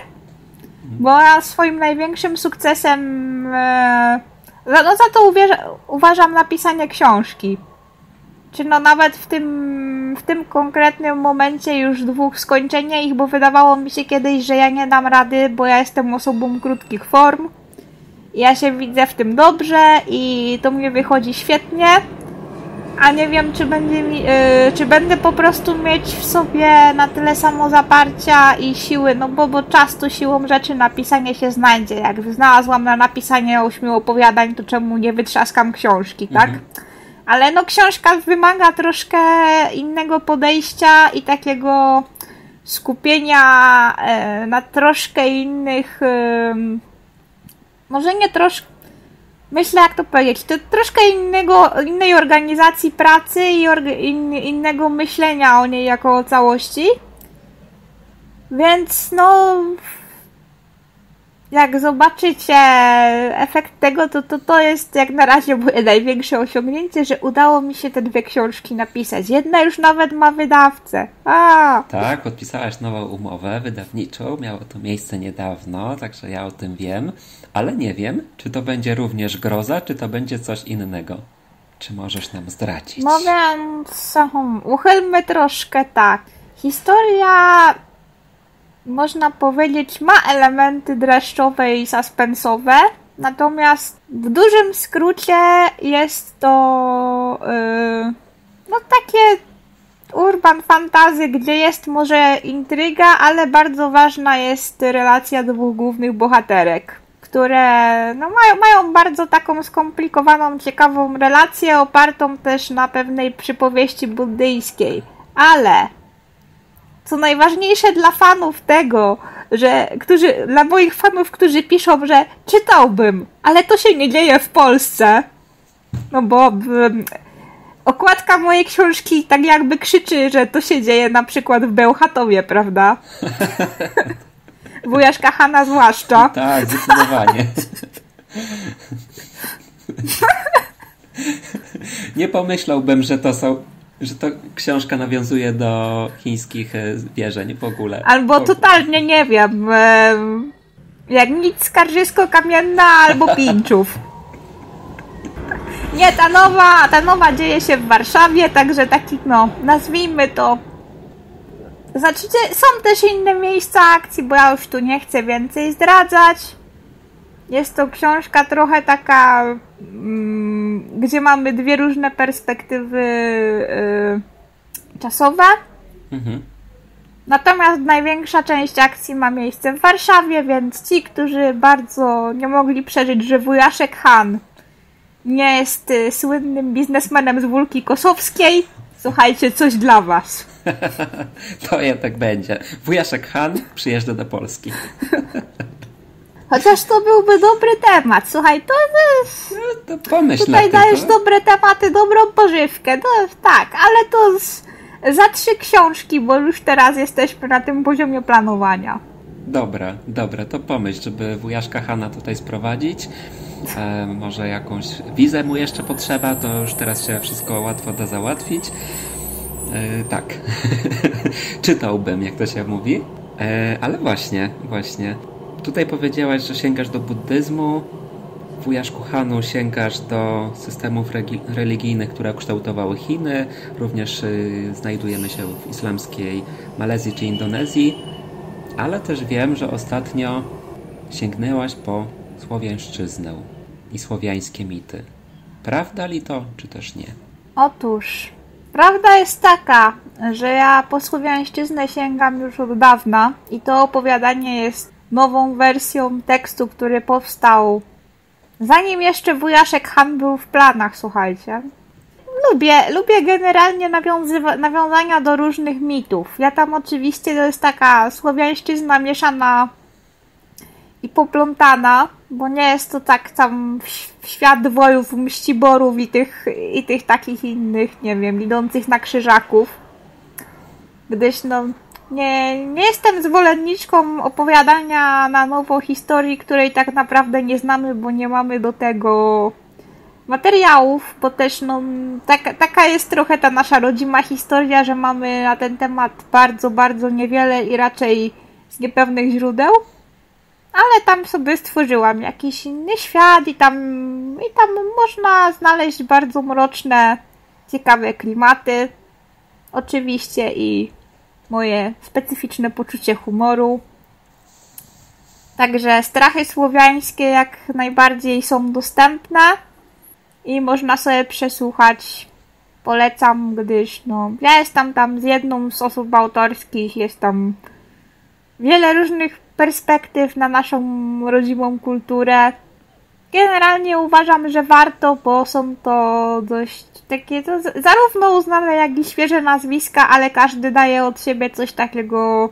Bo ja swoim największym sukcesem yy, za, no za to uwierza, uważam napisanie książki. Czy no nawet w tym, w tym konkretnym momencie już dwóch, skończenie ich, bo wydawało mi się kiedyś, że ja nie dam rady, bo ja jestem osobą krótkich form. Ja się widzę w tym dobrze i to mnie wychodzi świetnie, a nie wiem, czy będzie mi, yy, czy będę po prostu mieć w sobie na tyle samozaparcia i siły, no bo, bo czas to siłą rzeczy napisanie się znajdzie. Jak znalazłam na napisanie ośmiu opowiadań, to czemu nie wytrzaskam książki, tak? Mhm. Ale no książka wymaga troszkę innego podejścia i takiego skupienia na troszkę innych, może nie troszkę, myślę jak to powiedzieć, to troszkę innego, innej organizacji pracy i innego myślenia o niej jako o całości. Więc no, jak zobaczycie efekt tego, to, to to jest jak na razie moje największe osiągnięcie, że udało mi się te dwie książki napisać. Jedna już nawet ma wydawcę. A. Tak, podpisałaś nową umowę wydawniczą, miało to miejsce niedawno, także ja o tym wiem, ale nie wiem, czy to będzie również groza, czy to będzie coś innego. Czy możesz nam zdradzić? Mogę, um, uchylmy troszkę tak. Historia, można powiedzieć, ma elementy dreszczowe i suspensowe, natomiast w dużym skrócie jest to yy, no takie urban fantasy, gdzie jest może intryga, ale bardzo ważna jest relacja dwóch głównych bohaterek, które no, mają, mają bardzo taką skomplikowaną, ciekawą relację, opartą też na pewnej przypowieści buddyjskiej. Ale co najważniejsze dla fanów tego, że którzy, dla moich fanów, którzy piszą, że czytałbym, ale to się nie dzieje w Polsce. No bo um, okładka mojej książki tak jakby krzyczy, że to się dzieje na przykład w Bełchatowie, prawda? Wujaszka Hana zwłaszcza. Tak, zdecydowanie. Nie pomyślałbym, że to są... że to książka nawiązuje do chińskich wierzeń w ogóle. Albo w ogóle. Totalnie nie wiem. Jak nic Skarżysko-Kamienna albo Pińczów. Nie, ta nowa, ta nowa dzieje się w Warszawie, także taki, no, nazwijmy to. Znaczy, są też inne miejsca akcji, bo ja już tu nie chcę więcej zdradzać. Jest to książka trochę taka, gdzie mamy dwie różne perspektywy czasowe. Mhm. Natomiast największa część akcji ma miejsce w Warszawie, więc ci, którzy bardzo nie mogli przeżyć, że Wujaszek Han nie jest słynnym biznesmenem z Wólki Kosowskiej, słuchajcie, coś dla was. To ja tak będzie. Wujaszek Han przyjeżdża do Polski. Chociaż to byłby dobry temat. Słuchaj, to, no, to pomyśl tutaj na dajesz to. Dobre tematy, dobrą pożywkę. No, tak, ale to z, za trzy książki, bo już teraz jesteśmy na tym poziomie planowania. Dobra, dobra, to pomyśl, żeby Wujaszka Hana tutaj sprowadzić. E, może jakąś wizę mu jeszcze potrzeba, to już teraz się wszystko łatwo da załatwić. E, tak, czytałbym, jak to się mówi. E, ale właśnie, właśnie. Tutaj powiedziałaś, że sięgasz do buddyzmu, Wujaszku Hanu sięgasz do systemów religijnych, które kształtowały Chiny, również yy, znajdujemy się w islamskiej Malezji czy Indonezji, ale też wiem, że ostatnio sięgnęłaś po słowiańszczyznę i słowiańskie mity. Prawda li to, czy też nie? Otóż, prawda jest taka, że ja po słowiańszczyznę sięgam już od dawna i to opowiadanie jest nową wersją tekstu, który powstał zanim jeszcze Wujaszek Han był w planach, słuchajcie. Lubię, lubię generalnie nawiązywa- nawiązania do różnych mitów. Ja tam oczywiście, to jest taka słowiańszczyzna mieszana i poplątana, bo nie jest to tak tam świat dwojów, mściborów i tych, i tych takich innych, nie wiem, idących na krzyżaków. Gdyż no... Nie, nie jestem zwolenniczką opowiadania na nowo historii, której tak naprawdę nie znamy, bo nie mamy do tego materiałów, bo też no, taka, taka jest trochę ta nasza rodzima historia, że mamy na ten temat bardzo, bardzo niewiele i raczej z niepewnych źródeł. Ale tam sobie stworzyłam jakiś inny świat i tam, i tam można znaleźć bardzo mroczne, ciekawe klimaty. Oczywiście i moje specyficzne poczucie humoru. Także strachy słowiańskie jak najbardziej są dostępne i można sobie przesłuchać. Polecam, gdyż no, ja jestem tam z jedną z osób autorskich, jest tam wiele różnych perspektyw na naszą rodzimą kulturę. generalnie uważam, że warto, bo są to dość takie to zarówno uznane, jak i świeże nazwiska, ale każdy daje od siebie coś takiego,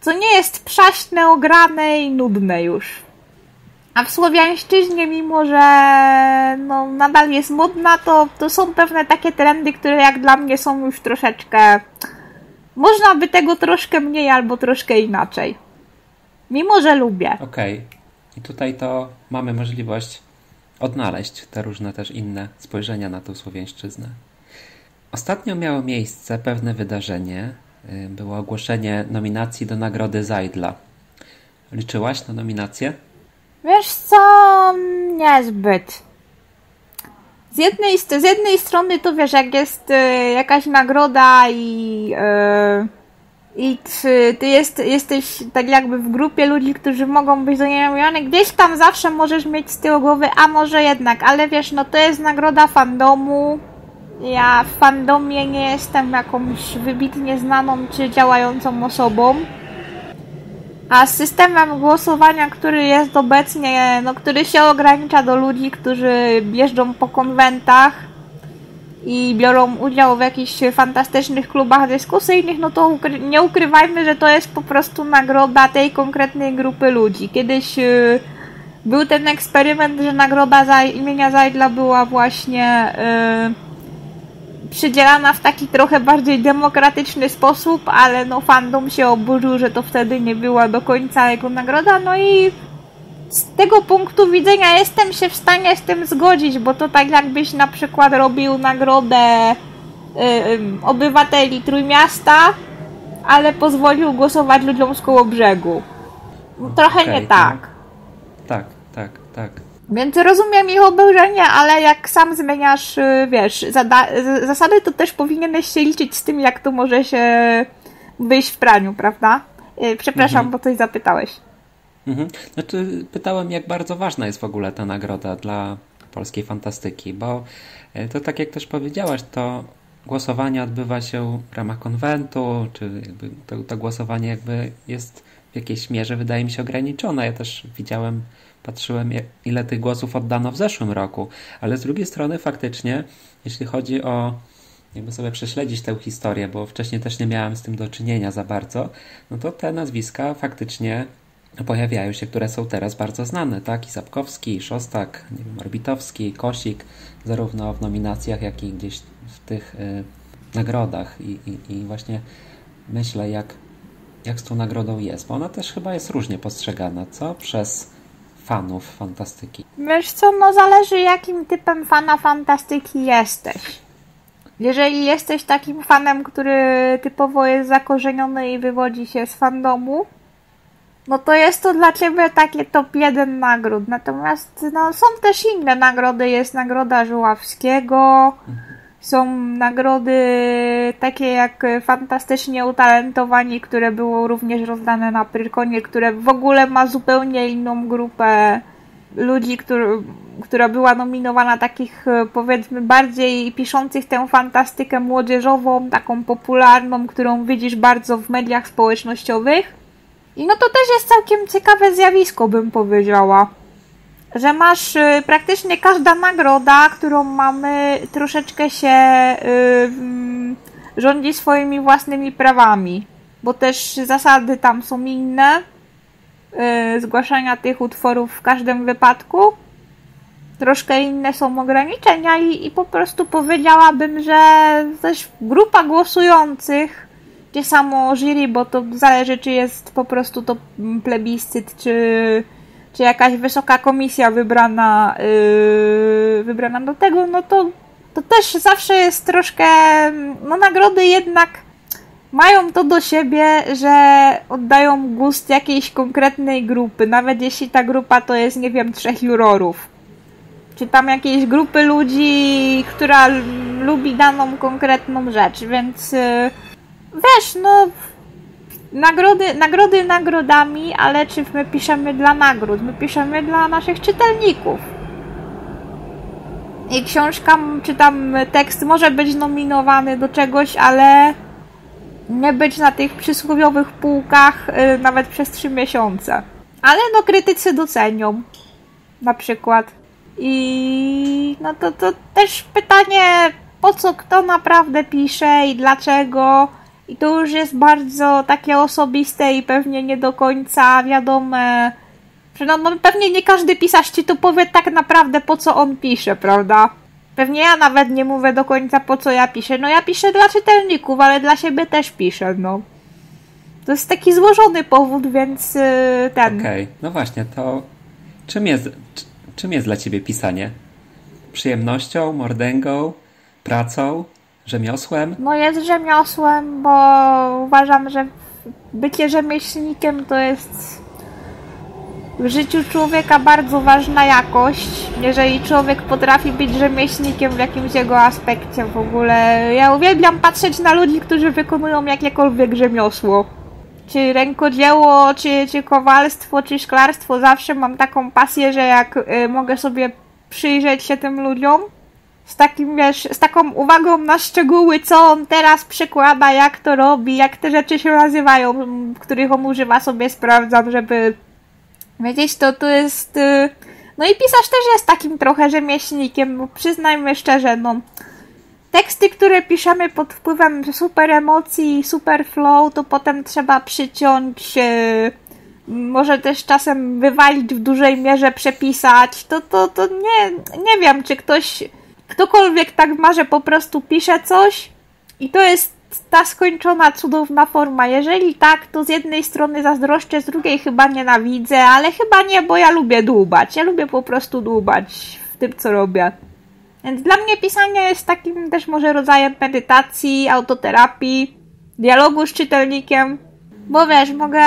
co nie jest przaśne, ograne i nudne już. A w słowiańszczyźnie, mimo że no, nadal jest modna, to, to są pewne takie trendy, które jak dla mnie są już troszeczkę... Można by tego troszkę mniej albo troszkę inaczej. Mimo że lubię. Okej. Okay. I tutaj to mamy możliwość odnaleźć te różne też inne spojrzenia na tą słowiańszczyznę. Ostatnio miało miejsce pewne wydarzenie. Było ogłoszenie nominacji do nagrody Zajdla. Liczyłaś na nominację? Wiesz co, niezbyt. Z jednej, z jednej strony to wiesz, jak jest y, jakaś nagroda i, y, y, ty, ty jest, jesteś tak jakby w grupie ludzi, którzy mogą być do niej nominowane, gdzieś tam zawsze możesz mieć z tyłu głowy, a może jednak, ale wiesz, no to jest nagroda fandomu. Ja w fandomie nie jestem jakąś wybitnie znaną czy działającą osobą. A z systemem głosowania, który jest obecnie, no, który się ogranicza do ludzi, którzy jeżdżą po konwentach i biorą udział w jakichś fantastycznych klubach dyskusyjnych, no to ukry- nie ukrywajmy, że to jest po prostu nagroda tej konkretnej grupy ludzi. Kiedyś yy, był ten eksperyment, że nagroda za- imienia Zajdla była właśnie... Yy, przydzielana w taki trochę bardziej demokratyczny sposób, ale no fandom się oburzył, że to wtedy nie była do końca jego nagroda, no i z tego punktu widzenia jestem się w stanie z tym zgodzić, bo to tak jakbyś na przykład robił nagrodę yy, obywateli Trójmiasta, ale pozwolił głosować ludziom z Kołobrzegu. Trochę okay, nie tak. No. Tak, tak, tak. Więc rozumiem ich oburzenie, ale jak sam zmieniasz, wiesz, zada- zasady, to też powinieneś się liczyć z tym, jak to może się wyjść w praniu, prawda? Przepraszam, mhm. bo coś zapytałeś. Mhm. Znaczy, pytałem, jak bardzo ważna jest w ogóle ta nagroda dla polskiej fantastyki, bo to tak jak też powiedziałaś, to głosowanie odbywa się w ramach konwentu, czy jakby to, to głosowanie jakby jest w jakiejś mierze, wydaje mi się, ograniczone. Ja też widziałem... Patrzyłem, ile tych głosów oddano w zeszłym roku, ale z drugiej strony faktycznie, jeśli chodzi o, jakby sobie prześledzić tę historię, bo wcześniej też nie miałem z tym do czynienia za bardzo, no to te nazwiska faktycznie pojawiają się, które są teraz bardzo znane, tak? I Sapkowski, i Szostak, nie wiem, Orbitowski, Kosik, zarówno w nominacjach, jak i gdzieś w tych y, nagrodach i, i, i właśnie myślę, jak, jak z tą nagrodą jest, bo ona też chyba jest różnie postrzegana, co? Przez fanów fantastyki. Wiesz co, no zależy jakim typem fana fantastyki jesteś. Jeżeli jesteś takim fanem, który typowo jest zakorzeniony i wywodzi się z fandomu, no to jest to dla ciebie takie top jeden nagród. Natomiast no, są też inne nagrody. Jest nagroda Żuławskiego, są nagrody takie jak Fantastycznie Utalentowani, które było również rozdane na Pyrkonie, które w ogóle ma zupełnie inną grupę ludzi, który, która była nominowana, takich powiedzmy bardziej piszących tę fantastykę młodzieżową, taką popularną, którą widzisz bardzo w mediach społecznościowych. I no to też jest całkiem ciekawe zjawisko, bym powiedziała. Że masz y, praktycznie każda nagroda, którą mamy, troszeczkę się y, y, rządzi swoimi własnymi prawami, bo też zasady tam są inne, y, zgłaszania tych utworów w każdym wypadku, troszkę inne są ograniczenia i, i po prostu powiedziałabym, że też grupa głosujących, gdzie samo jury, bo to zależy, czy jest po prostu to plebiscyt, czy... czy jakaś wysoka komisja wybrana, yy, wybrana do tego, no to, to też zawsze jest troszkę... No nagrody jednak mają to do siebie, że oddają gust jakiejś konkretnej grupy, nawet jeśli ta grupa to jest, nie wiem, trzech jurorów. Czy tam jakiejś grupy ludzi, która l- lubi daną konkretną rzecz, więc yy, wiesz, no... Nagrody, nagrody nagrodami, ale czy my piszemy dla nagród? My piszemy dla naszych czytelników. I książka, czy tam tekst może być nominowany do czegoś, ale nie być na tych przysłowiowych półkach yy, nawet przez trzy miesiące. Ale no krytycy docenią. na przykład. I no to, to też pytanie, po co kto naprawdę pisze i dlaczego. I to już jest bardzo takie osobiste i pewnie nie do końca wiadome. No, no pewnie nie każdy pisarz ci tu powie tak naprawdę, po co on pisze, prawda? Pewnie ja nawet nie mówię do końca, po co ja piszę. No ja piszę dla czytelników, ale dla siebie też piszę, no. To jest taki złożony powód, więc yy, ten... Okej, okay. No właśnie, to czym jest, c- czym jest dla ciebie pisanie? Przyjemnością, mordęgą, pracą, rzemiosłem? No jest rzemiosłem, bo uważam, że bycie rzemieślnikiem to jest... w życiu człowieka bardzo ważna jakość. Jeżeli człowiek potrafi być rzemieślnikiem w jakimś jego aspekcie w ogóle. Ja uwielbiam patrzeć na ludzi, którzy wykonują jakiekolwiek rzemiosło. Czy rękodzieło, czy, czy kowalstwo, czy szklarstwo. Zawsze mam taką pasję, że jak y, mogę sobie przyjrzeć się tym ludziom z takim, wiesz, z taką uwagą na szczegóły, co on teraz przykłada, jak to robi, jak te rzeczy się nazywają, których on używa, sobie sprawdzam, żeby... Wiedzieć, to tu jest... No i pisarz też jest takim trochę rzemieślnikiem, bo przyznajmy szczerze, no... Teksty, które piszemy pod wpływem super emocji, super flow, to potem trzeba przyciąć, może też czasem wywalić w dużej mierze, przepisać. To, to, to nie, nie wiem, czy ktoś... Ktokolwiek tak ma, że po prostu pisze coś i to jest ta skończona, cudowna forma. Jeżeli tak, to z jednej strony zazdroszczę, z drugiej chyba nienawidzę, ale chyba nie, bo ja lubię dłubać. Ja lubię po prostu dłubać w tym, co robię. Więc dla mnie pisanie jest takim też może rodzajem medytacji, autoterapii, dialogu z czytelnikiem. Bo wiesz, mogę,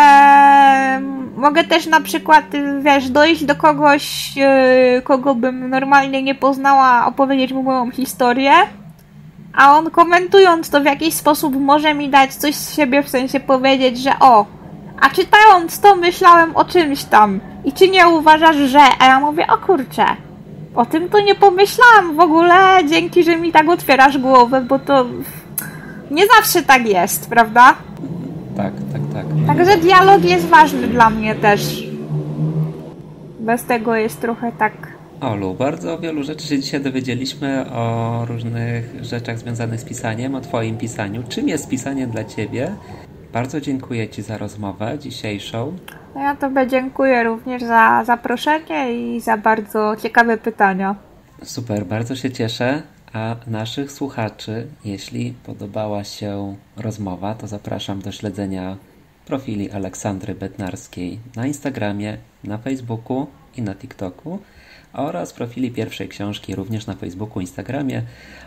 mogę też na przykład, wiesz, dojść do kogoś, kogo bym normalnie nie poznała, opowiedzieć mu moją historię. A on komentując to w jakiś sposób może mi dać coś z siebie, w sensie powiedzieć, że o, a czytając to myślałem o czymś tam i czy nie uważasz, że... A ja mówię, o kurczę, o tym to nie pomyślałam w ogóle, dzięki, że mi tak otwierasz głowę, bo to nie zawsze tak jest, prawda? Tak, tak, tak. Także dialog jest ważny dla mnie też. Bez tego jest trochę tak... Olu, bardzo wielu rzeczy się dzisiaj dowiedzieliśmy o różnych rzeczach związanych z pisaniem, o twoim pisaniu. Czym jest pisanie dla ciebie? Bardzo dziękuję ci za rozmowę dzisiejszą. Ja tobie dziękuję również za zaproszenie i za bardzo ciekawe pytania. Super, bardzo się cieszę. A naszych słuchaczy, jeśli podobała się rozmowa, to zapraszam do śledzenia profili Aleksandry Bednarskiej na Instagramie, na Facebooku i na TikToku, oraz profili Pierwszej Książki również na Facebooku, Instagramie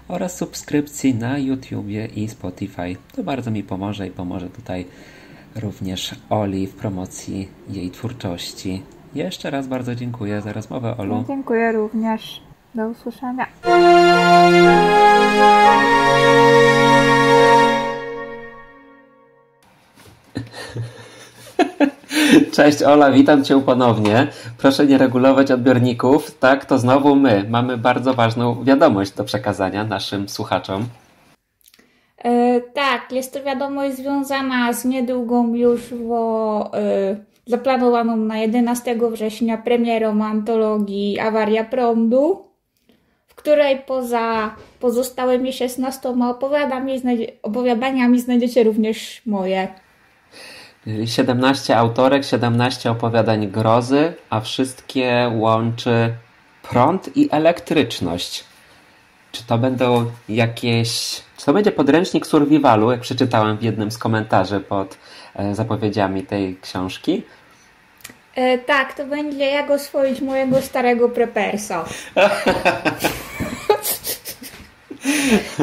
oraz subskrypcji na YouTubie i Spotify. To bardzo mi pomoże i pomoże tutaj również Oli w promocji jej twórczości. Jeszcze raz bardzo dziękuję za rozmowę, Olu. Dziękuję również. Do usłyszenia. Cześć Ola, witam Cię ponownie. Proszę nie regulować odbiorników. Tak, to znowu my. Mamy bardzo ważną wiadomość do przekazania naszym słuchaczom. E, tak, jest to wiadomość związana z niedługą już bo, e, zaplanowaną na jedenastego września premierą antologii Awaria prądu, w której poza pozostałymi szesnastoma opowiadami, opowiadaniami znajdziecie również moje. siedemnaście autorek, siedemnaście opowiadań grozy, a wszystkie łączy prąd i elektryczność. Czy to będą jakieś... Czy to będzie podręcznik survivalu, jak przeczytałem w jednym z komentarzy pod e, zapowiedziami tej książki? E, tak, to będzie jak oswoić mojego starego prepersa.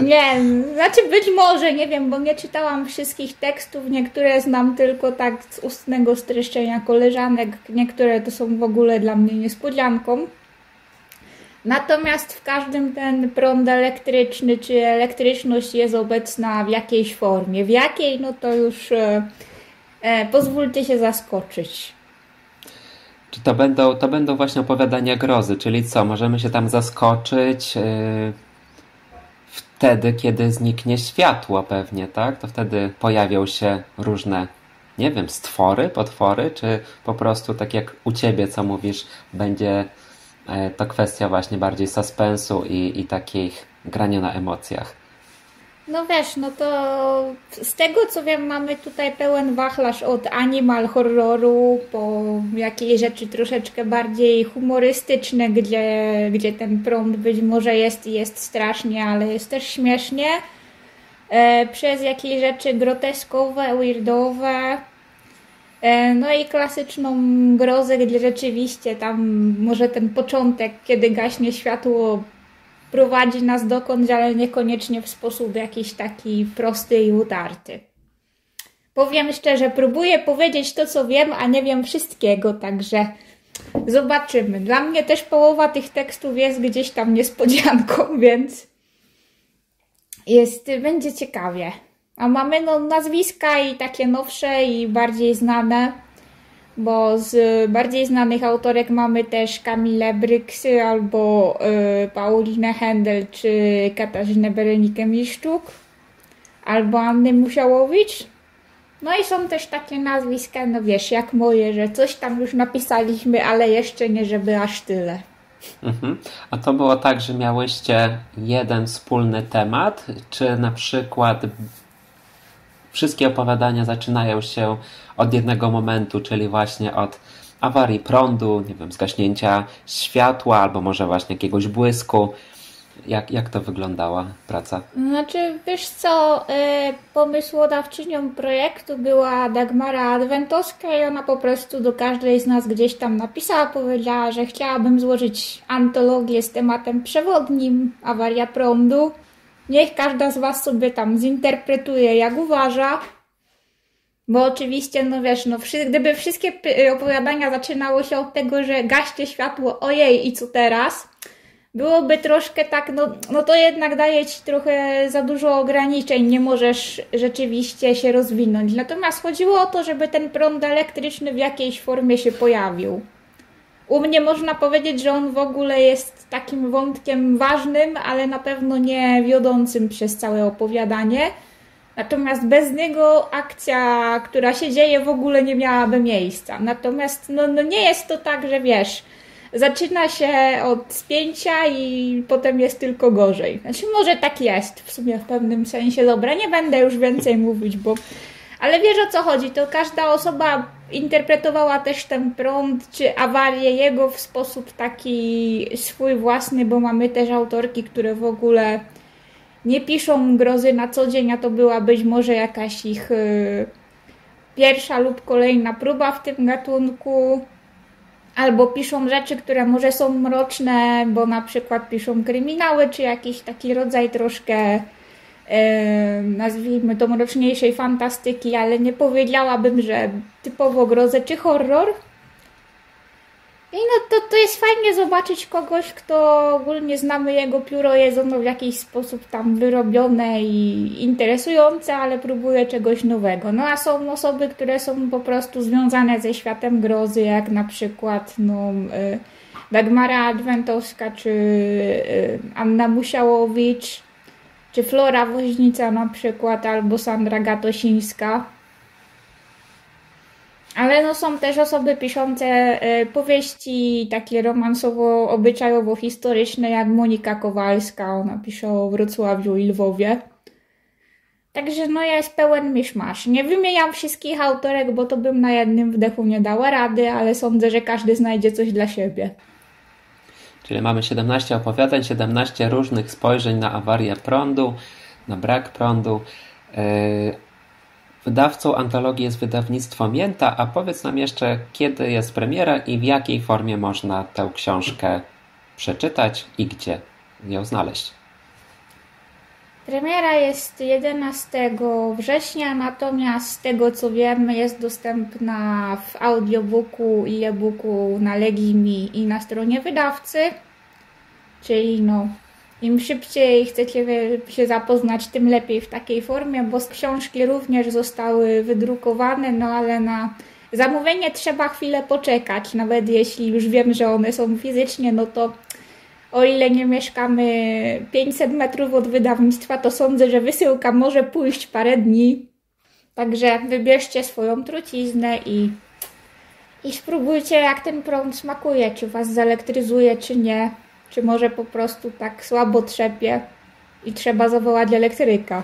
Nie, znaczy być może, nie wiem, bo nie czytałam wszystkich tekstów, niektóre znam tylko tak z ustnego streszczenia koleżanek, niektóre to są w ogóle dla mnie niespodzianką. Natomiast w każdym ten prąd elektryczny czy elektryczność jest obecna w jakiejś formie. W jakiej, no to już e, e, pozwólcie się zaskoczyć. Czy to będą, to będą właśnie opowiadania grozy, czyli co, możemy się tam zaskoczyć... Yy... Wtedy, kiedy zniknie światło pewnie, tak? To wtedy pojawią się różne, nie wiem, stwory, potwory, czy po prostu tak jak u ciebie, co mówisz, będzie to kwestia właśnie bardziej suspensu i, i takich grania na emocjach. No wiesz, no to z tego co wiem, mamy tutaj pełen wachlarz od animal horroru po jakieś rzeczy troszeczkę bardziej humorystyczne, gdzie, gdzie ten prąd być może jest i jest strasznie, ale jest też śmiesznie. E, przez jakieś rzeczy groteskowe, weirdowe. No i klasyczną grozę, gdzie rzeczywiście tam może ten początek, kiedy gaśnie światło, prowadzi nas dokądś, ale niekoniecznie w sposób jakiś taki prosty i utarty. Powiem szczerze, próbuję powiedzieć to, co wiem, a nie wiem wszystkiego, także zobaczymy. Dla mnie też połowa tych tekstów jest gdzieś tam niespodzianką, więc jest, będzie ciekawie. A mamy no, nazwiska i takie nowsze i bardziej znane, bo z bardziej znanych autorek mamy też Kamilę Bryksy albo y, Paulinę Händel czy Katarzynę Berenikę-Miszczuk albo Annę Musiałowicz. No i są też takie nazwiska, no wiesz, jak moje, że coś tam już napisaliśmy, ale jeszcze nie, żeby aż tyle. Mhm. A to było tak, że miałyście jeden wspólny temat, czy na przykład wszystkie opowiadania zaczynają się od jednego momentu, czyli właśnie od awarii prądu, nie wiem, zgaśnięcia światła albo może właśnie jakiegoś błysku. Jak, jak to wyglądała praca? Znaczy, wiesz co, pomysłodawczynią projektu była Dagmara Adwentowska i ona po prostu do każdej z nas gdzieś tam napisała, powiedziała, że chciałabym złożyć antologię z tematem przewodnim, awaria prądu. Niech każda z was sobie tam zinterpretuje, jak uważa. Bo oczywiście, no wiesz, no, gdyby wszystkie opowiadania zaczynało się od tego, że gaście światło, ojej i co teraz? Byłoby troszkę tak, no, no to jednak daje ci trochę za dużo ograniczeń, nie możesz rzeczywiście się rozwinąć. Natomiast chodziło o to, żeby ten prąd elektryczny w jakiejś formie się pojawił. U mnie można powiedzieć, że on w ogóle jest takim wątkiem ważnym, ale na pewno nie wiodącym przez całe opowiadanie. Natomiast bez niego akcja, która się dzieje, w ogóle nie miałaby miejsca. Natomiast no, no nie jest to tak, że wiesz, zaczyna się od spięcia i potem jest tylko gorzej. Znaczy może tak jest w sumie w pewnym sensie. Dobra, nie będę już więcej mówić, bo... Ale wiesz, o co chodzi, to każda osoba interpretowała też ten prąd czy awarię jego w sposób taki swój własny, bo mamy też autorki, które w ogóle nie piszą grozy na co dzień, a to była być może jakaś ich y, pierwsza lub kolejna próba w tym gatunku. Albo piszą rzeczy, które może są mroczne, bo na przykład piszą kryminały czy jakiś taki rodzaj troszkę... Yy, nazwijmy to mroczniejszej fantastyki, ale nie powiedziałabym, że typowo grozę czy horror. I no to, to jest fajnie zobaczyć kogoś, kto ogólnie znamy jego pióro, jest ono w jakiś sposób tam wyrobione i interesujące, ale próbuje czegoś nowego. No a są osoby, które są po prostu związane ze światem grozy, jak na przykład no, yy, Dagmara Adwentowska czy yy, Anna Musiałowicz, czy Flora Woźnica na przykład, albo Sandra Gatosińska. Ale no są też osoby piszące powieści takie romansowo-obyczajowo-historyczne, jak Monika Kowalska, ona pisze o Wrocławiu i Lwowie. Także no jest pełen miszmasz. Nie wymieniam wszystkich autorek, bo to bym na jednym wdechu nie dała rady, ale sądzę, że każdy znajdzie coś dla siebie. Czyli mamy siedemnaście opowiadań, siedemnaście różnych spojrzeń na awarię prądu, na brak prądu. Wydawcą antologii jest wydawnictwo Mięta, a powiedz nam jeszcze, kiedy jest premiera i w jakiej formie można tę książkę przeczytać i gdzie ją znaleźć. Premiera jest jedenastego września, natomiast z tego co wiem, jest dostępna w audiobooku i e-booku na Legimi i na stronie wydawcy. Czyli no, im szybciej chcecie się zapoznać, tym lepiej w takiej formie, bo książki również zostały wydrukowane, no ale na zamówienie trzeba chwilę poczekać, nawet jeśli już wiem, że one są fizycznie, no to o ile nie mieszkamy pięćset metrów od wydawnictwa, to sądzę, że wysyłka może pójść parę dni. Także wybierzcie swoją truciznę i, i spróbujcie, jak ten prąd smakuje, czy was zelektryzuje, czy nie, czy może po prostu tak słabo trzepie i trzeba zawołać elektryka.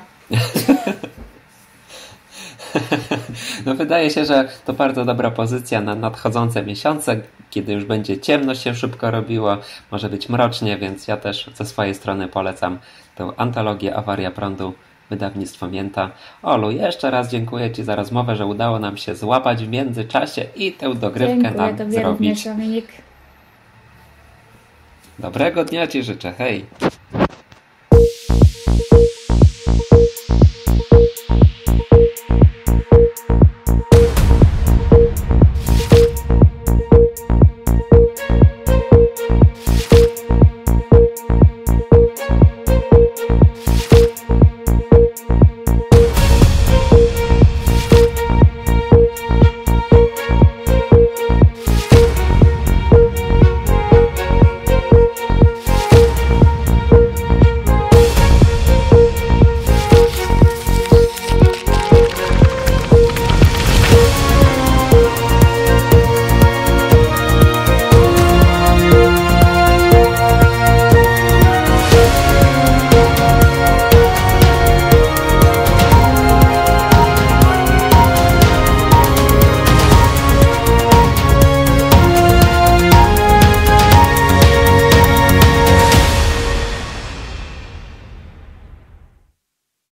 No wydaje się, że to bardzo dobra pozycja na nadchodzące miesiące, kiedy już będzie ciemno się szybko robiło, może być mrocznie, więc ja też ze swojej strony polecam tę antologię Awaria prądu, Wydawnictwo Mięta. Olu, jeszcze raz dziękuję Ci za rozmowę, że udało nam się złapać w międzyczasie i tę dogrywkę dziękuję, nam zrobić. Dziękuję Tobie również, Dominik. Dobrego dnia Ci życzę, hej!